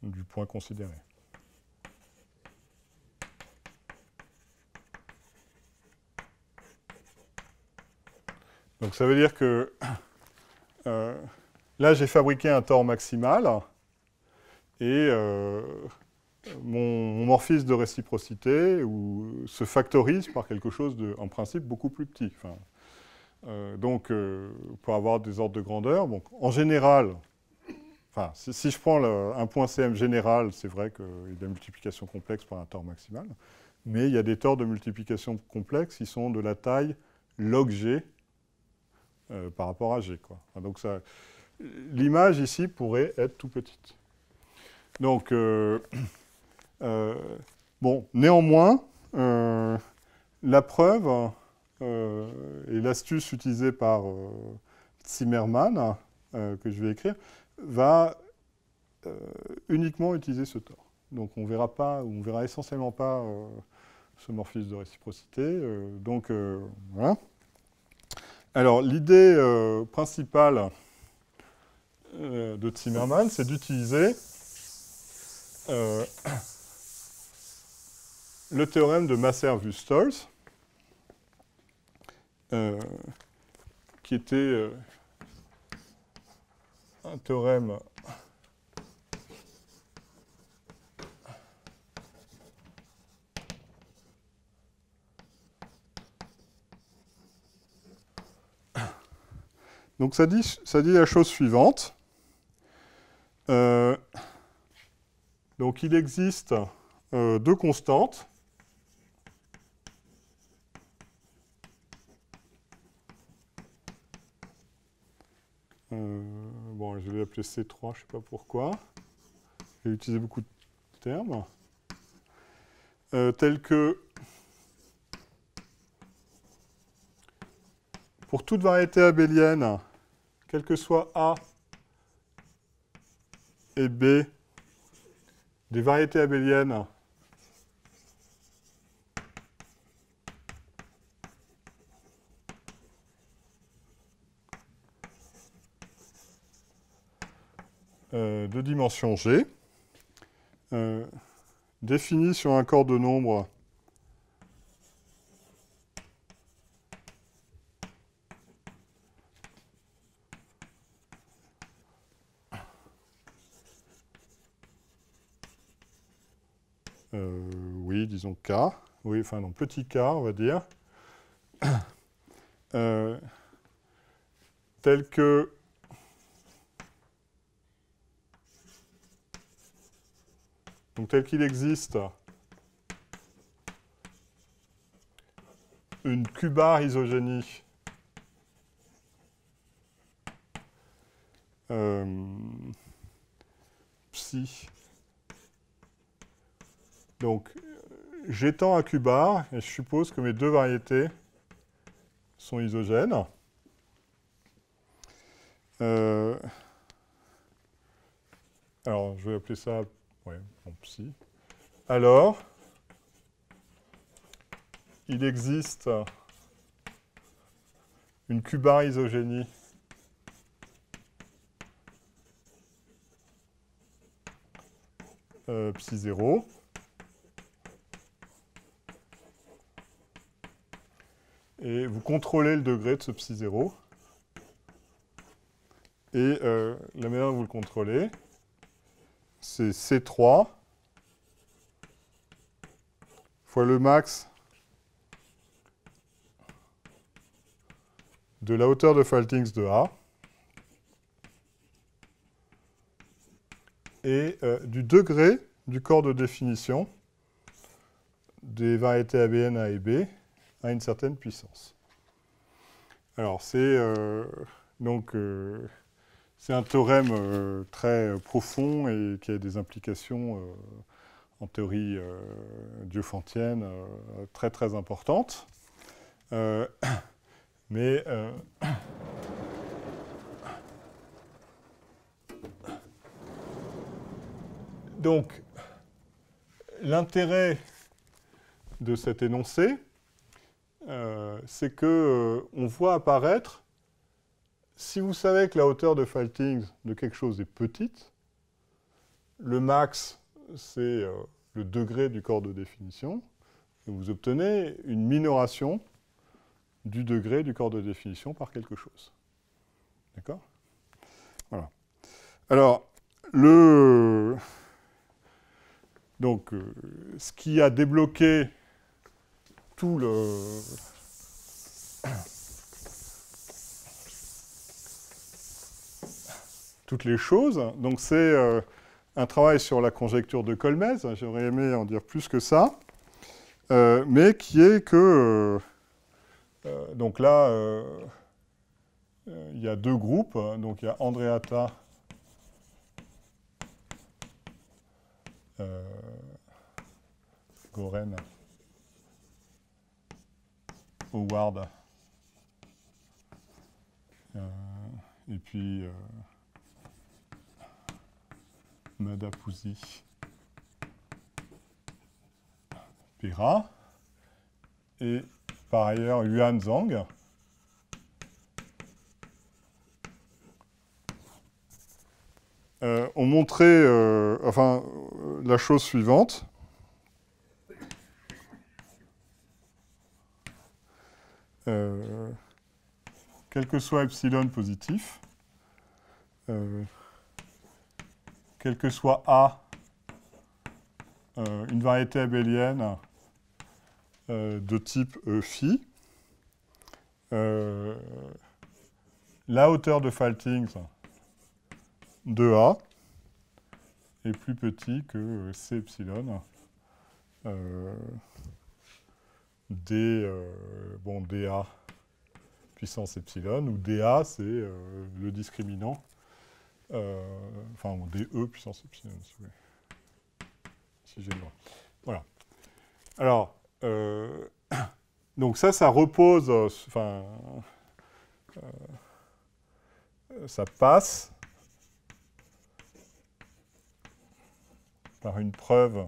du point considéré. Donc ça veut dire que là, j'ai fabriqué un tort maximal et mon morphisme de réciprocité se factorise par quelque chose de, en principe, beaucoup plus petit. Enfin, donc, pour avoir des ordres de grandeur, donc, en général, enfin, si je prends un point CM général, c'est vrai qu'il y a de la multiplication complexe par un tort maximal, mais il y a des torts de multiplication complexe qui sont de la taille log G par rapport à G, quoi. Enfin, donc, ça... L'image ici pourrait être tout petite. Donc, bon, néanmoins, la preuve et l'astuce utilisée par Tsimerman, que je vais écrire, va uniquement utiliser ce tort. Donc, on verra essentiellement pas ce morphisme de réciprocité. Donc, voilà. Alors, l'idée principale de Tsimerman, c'est d'utiliser le théorème de Masser-Wüstholz, qui était un théorème donc ça dit la chose suivante. Donc, il existe deux constantes. Bon, je vais l'appeler C3, je ne sais pas pourquoi. J'ai utilisé beaucoup de termes. Tels que, pour toute variété abélienne, quelle que soit A et B, des variétés abéliennes de dimension G, définies sur un corps de nombres disons K, oui, enfin non, petit K, on va dire, tel que donc tel qu'il existe une Q-bar isogénie psi. Donc j'étends à Q bar et je suppose que mes deux variétés sont isogènes. Alors, je vais appeler ça psi. Alors, il existe Une Cuba isogénie. Psi 0. Et vous contrôlez le degré de ce psi 0. Et la manière dont vous le contrôlez, c'est C3 fois le max de la hauteur de Faltings de A et du degré du corps de définition des variétés ABN, A et B à une certaine puissance. Alors, c'est c'est un théorème très profond et qui a des implications en théorie diophantienne très très importantes. Donc, l'intérêt de cet énoncé, c'est qu'on voit apparaître, si vous savez que la hauteur de Faltings de quelque chose est petite, le max, c'est le degré du corps de définition, et vous obtenez une minoration du degré du corps de définition par quelque chose. D'accord? Voilà. Alors, ce qui a débloqué tout le... toutes les choses, donc c'est un travail sur la conjecture de Colmez, j'aurais aimé en dire plus que ça, mais qui est que... donc là, il y a deux groupes. Donc il y a Andreatta Goren, Howard, et puis Madapusi Pera, et par ailleurs Yuan-Zhang, ont montré la chose suivante. Quel que soit epsilon positif, quel que soit A, une variété abélienne de type phi, la hauteur de Faltings de A est plus petit que C epsilon dA puissance epsilon, où dA c'est le discriminant, dE puissance epsilon, si vous voulez. Si j'ai le droit. Voilà. Alors, donc ça repose, ça passe par une preuve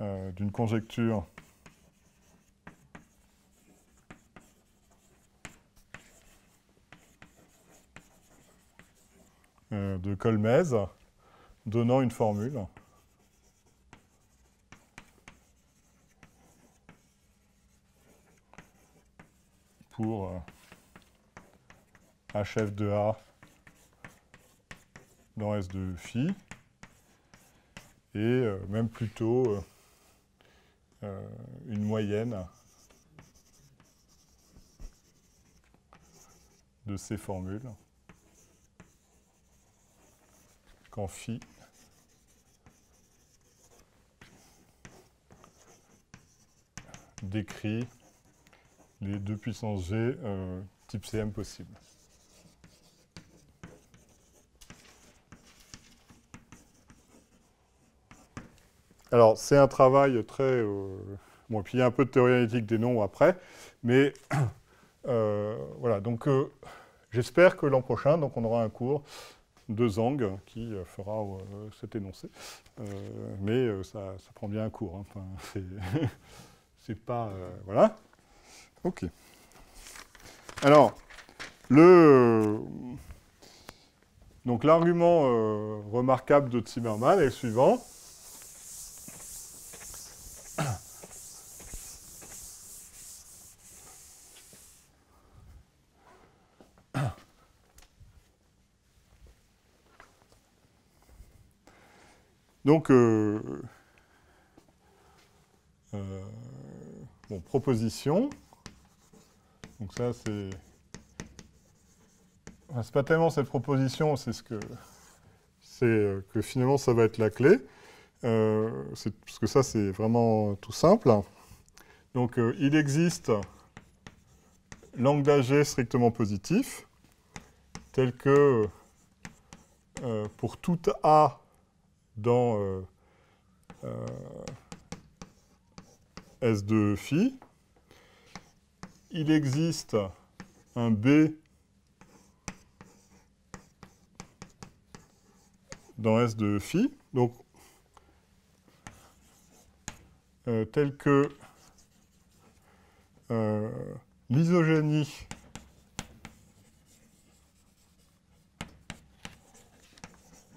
d'une conjecture de Colmez donnant une formule. Pour HF de A dans S de phi, et même plutôt une moyenne de ces formules quand phi décrit les 2 puissance G type CM possible. Alors, c'est un travail très... bon, et puis il y a un peu de théorie analytique des nombres après, mais voilà, donc j'espère que l'an prochain, donc on aura un cours de Zhang qui fera cet énoncé, mais ça prend bien un cours, hein. Enfin, c'est pas... voilà. Ok. Alors, donc l'argument remarquable de Tsimerman est le suivant. Donc, bon, proposition. Donc ça, c'est... Enfin, c'est pas tellement cette proposition, c'est ce que... C'est que finalement, ça va être la clé. Parce que ça, c'est vraiment tout simple. Donc, il existe l'angle AG strictement positif, tel que pour toute A, dans S de phi, il existe un B dans S de phi, donc tel que l'isogénie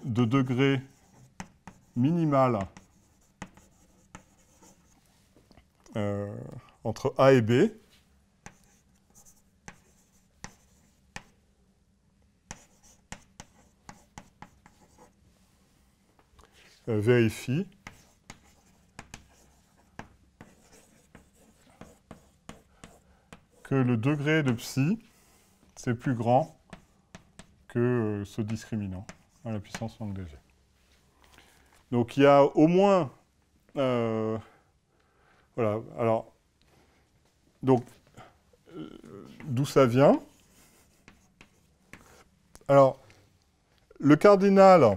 de degré minimale entre A et B vérifie que le degré de psi c'est plus grand que ce discriminant à la puissance langue de G. Donc, il y a au moins, voilà, alors, donc, d'où ça vient? Alors, le cardinal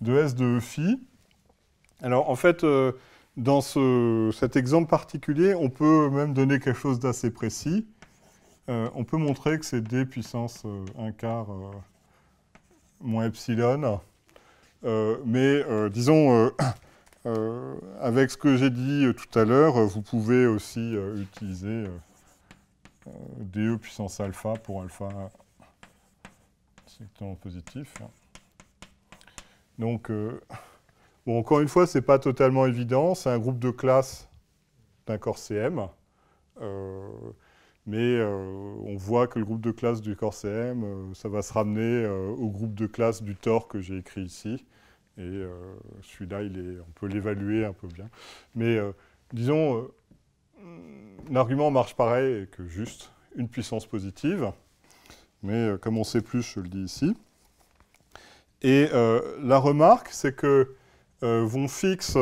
de S de phi, alors, en fait, dans cet exemple particulier, on peut même donner quelque chose d'assez précis. On peut montrer que c'est D puissance 1 quart... moins epsilon, mais disons, avec ce que j'ai dit tout à l'heure, vous pouvez aussi utiliser DE puissance alpha pour alpha strictement positif. Donc, bon, encore une fois, ce n'est pas totalement évident, c'est un groupe de classes d'un corps CM, mais on voit que le groupe de classe du corps CM, ça va se ramener au groupe de classe du tore que j'ai écrit ici. Et celui-là, on peut l'évaluer un peu bien. Mais disons, l'argument marche pareil que juste une puissance positive. Mais comme on sait plus, je le dis ici. Et la remarque, c'est que on fixe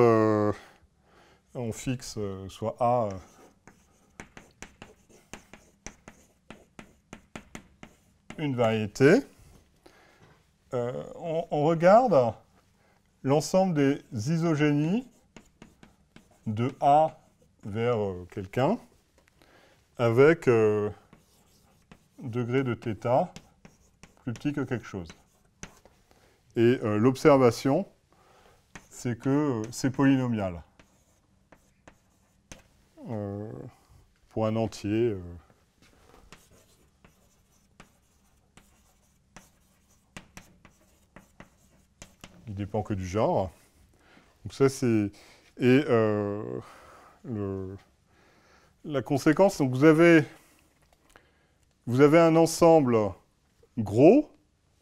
soit A... une variété, on regarde l'ensemble des isogénies de A vers quelqu'un avec degré de θ plus petit que quelque chose. Et l'observation, c'est que c'est polynomial pour un entier. Il dépend que du genre. Donc ça, c'est... Et la conséquence, donc vous avez un ensemble gros,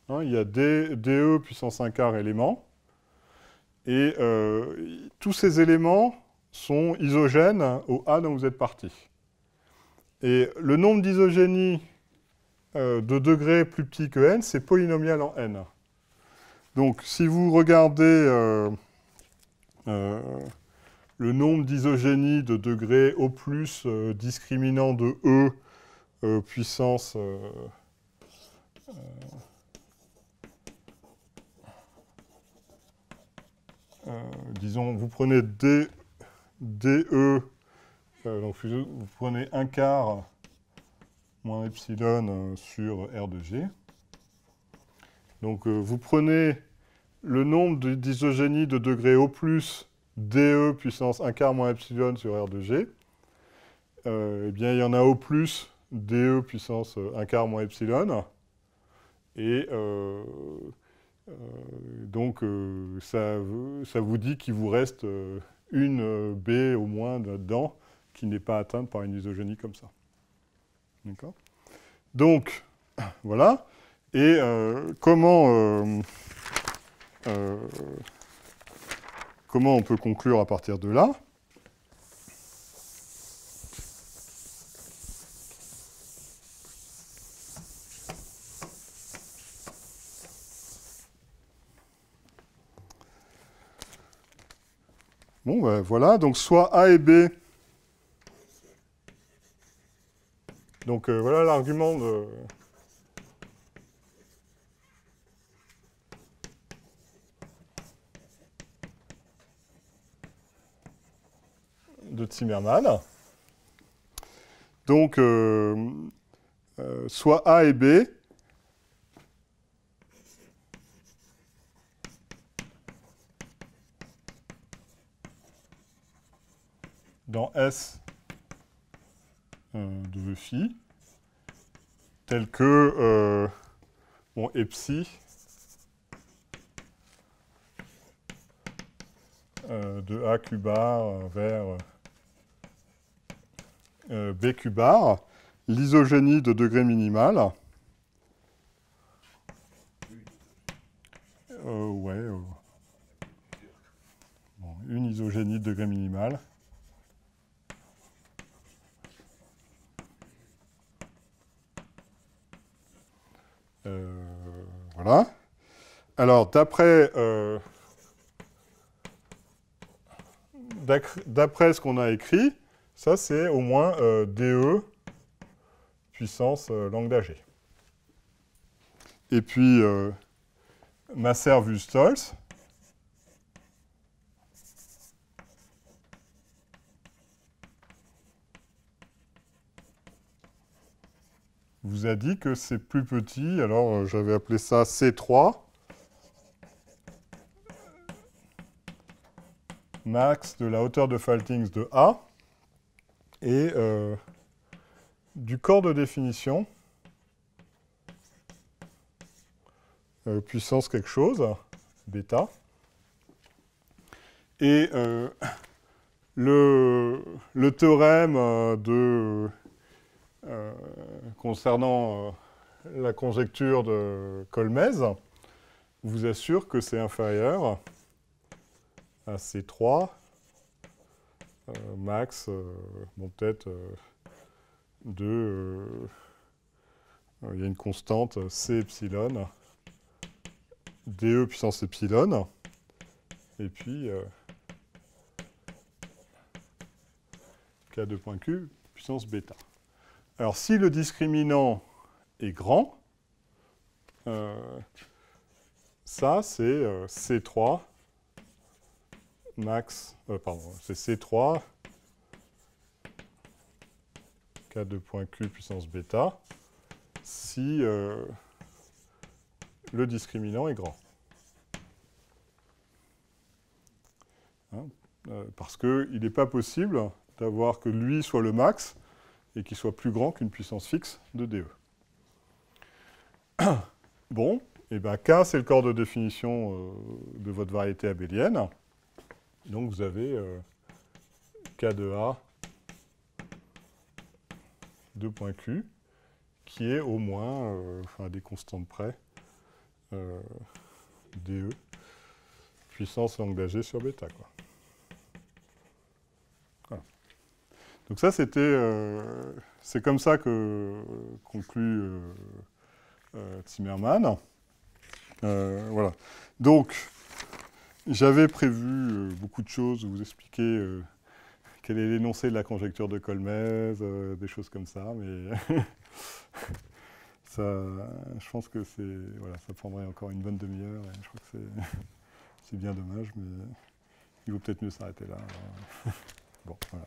hein, il y a DE puissance 1 quart éléments, et tous ces éléments sont isogènes au A dont vous êtes parti. Et le nombre d'isogénies de degrés plus petit que n, c'est polynomial en n. Donc, si vous regardez le nombre d'isogénies de degré O+, discriminant de E puissance disons, vous prenez DE, donc vous prenez 1 quart moins epsilon sur R de G. Donc, vous prenez le nombre d'isogénies de degré O+, DE puissance 1 quart moins epsilon sur R de G, eh bien, il y en a au plus DE puissance 1 quart moins epsilon. Et donc, ça vous dit qu'il vous reste une B au moins dedans qui n'est pas atteinte par une isogénie comme ça. D'accord ? Donc, voilà. Et comment on peut conclure à partir de là ? Bon, ben voilà, donc soit A et B. Donc voilà l'argument de... Tsimerman. Donc, soit A et B dans S de phi, tel que bon, epsi de A Q bar vers BQ bar, l'isogénie de degré minimal. Ouais, bon, une isogénie de degré minimal. Voilà. Alors, d'après ce qu'on a écrit, ça, c'est au moins DE puissance lambda G. Et puis, Masser-Wüstholz. Vous a dit que c'est plus petit, alors j'avais appelé ça C3. Max de la hauteur de Faltings de A. Et du corps de définition, puissance quelque chose, bêta. Et le théorème concernant la conjecture de Colmez vous assure que c'est inférieur à C3 max, bon, peut-être il y a une constante C epsilon, DE puissance epsilon, et puis K2.Q puissance bêta. Alors, si le discriminant est grand, ça c'est C3 max, pardon, c'est C3 K2.Q puissance bêta si le discriminant est grand. Hein, parce qu'il n'est pas possible d'avoir que lui soit le max et qu'il soit plus grand qu'une puissance fixe de DE. Bon, et bien K, c'est le corps de définition de votre variété abélienne. Donc vous avez K de A 2.Q qui est au moins, enfin à des constantes près, DE, puissance lambda G sur bêta, quoi. Voilà. Donc ça c'était, c'est comme ça que conclut Tsimerman. Voilà. Donc, j'avais prévu beaucoup de choses, vous expliquer quel est l'énoncé de la conjecture de Colmez, des choses comme ça, mais ça, je pense que c'est, voilà, ça prendrait encore une bonne demi-heure, et je crois que c'est bien dommage, mais il vaut peut-être mieux s'arrêter là. Bon, voilà.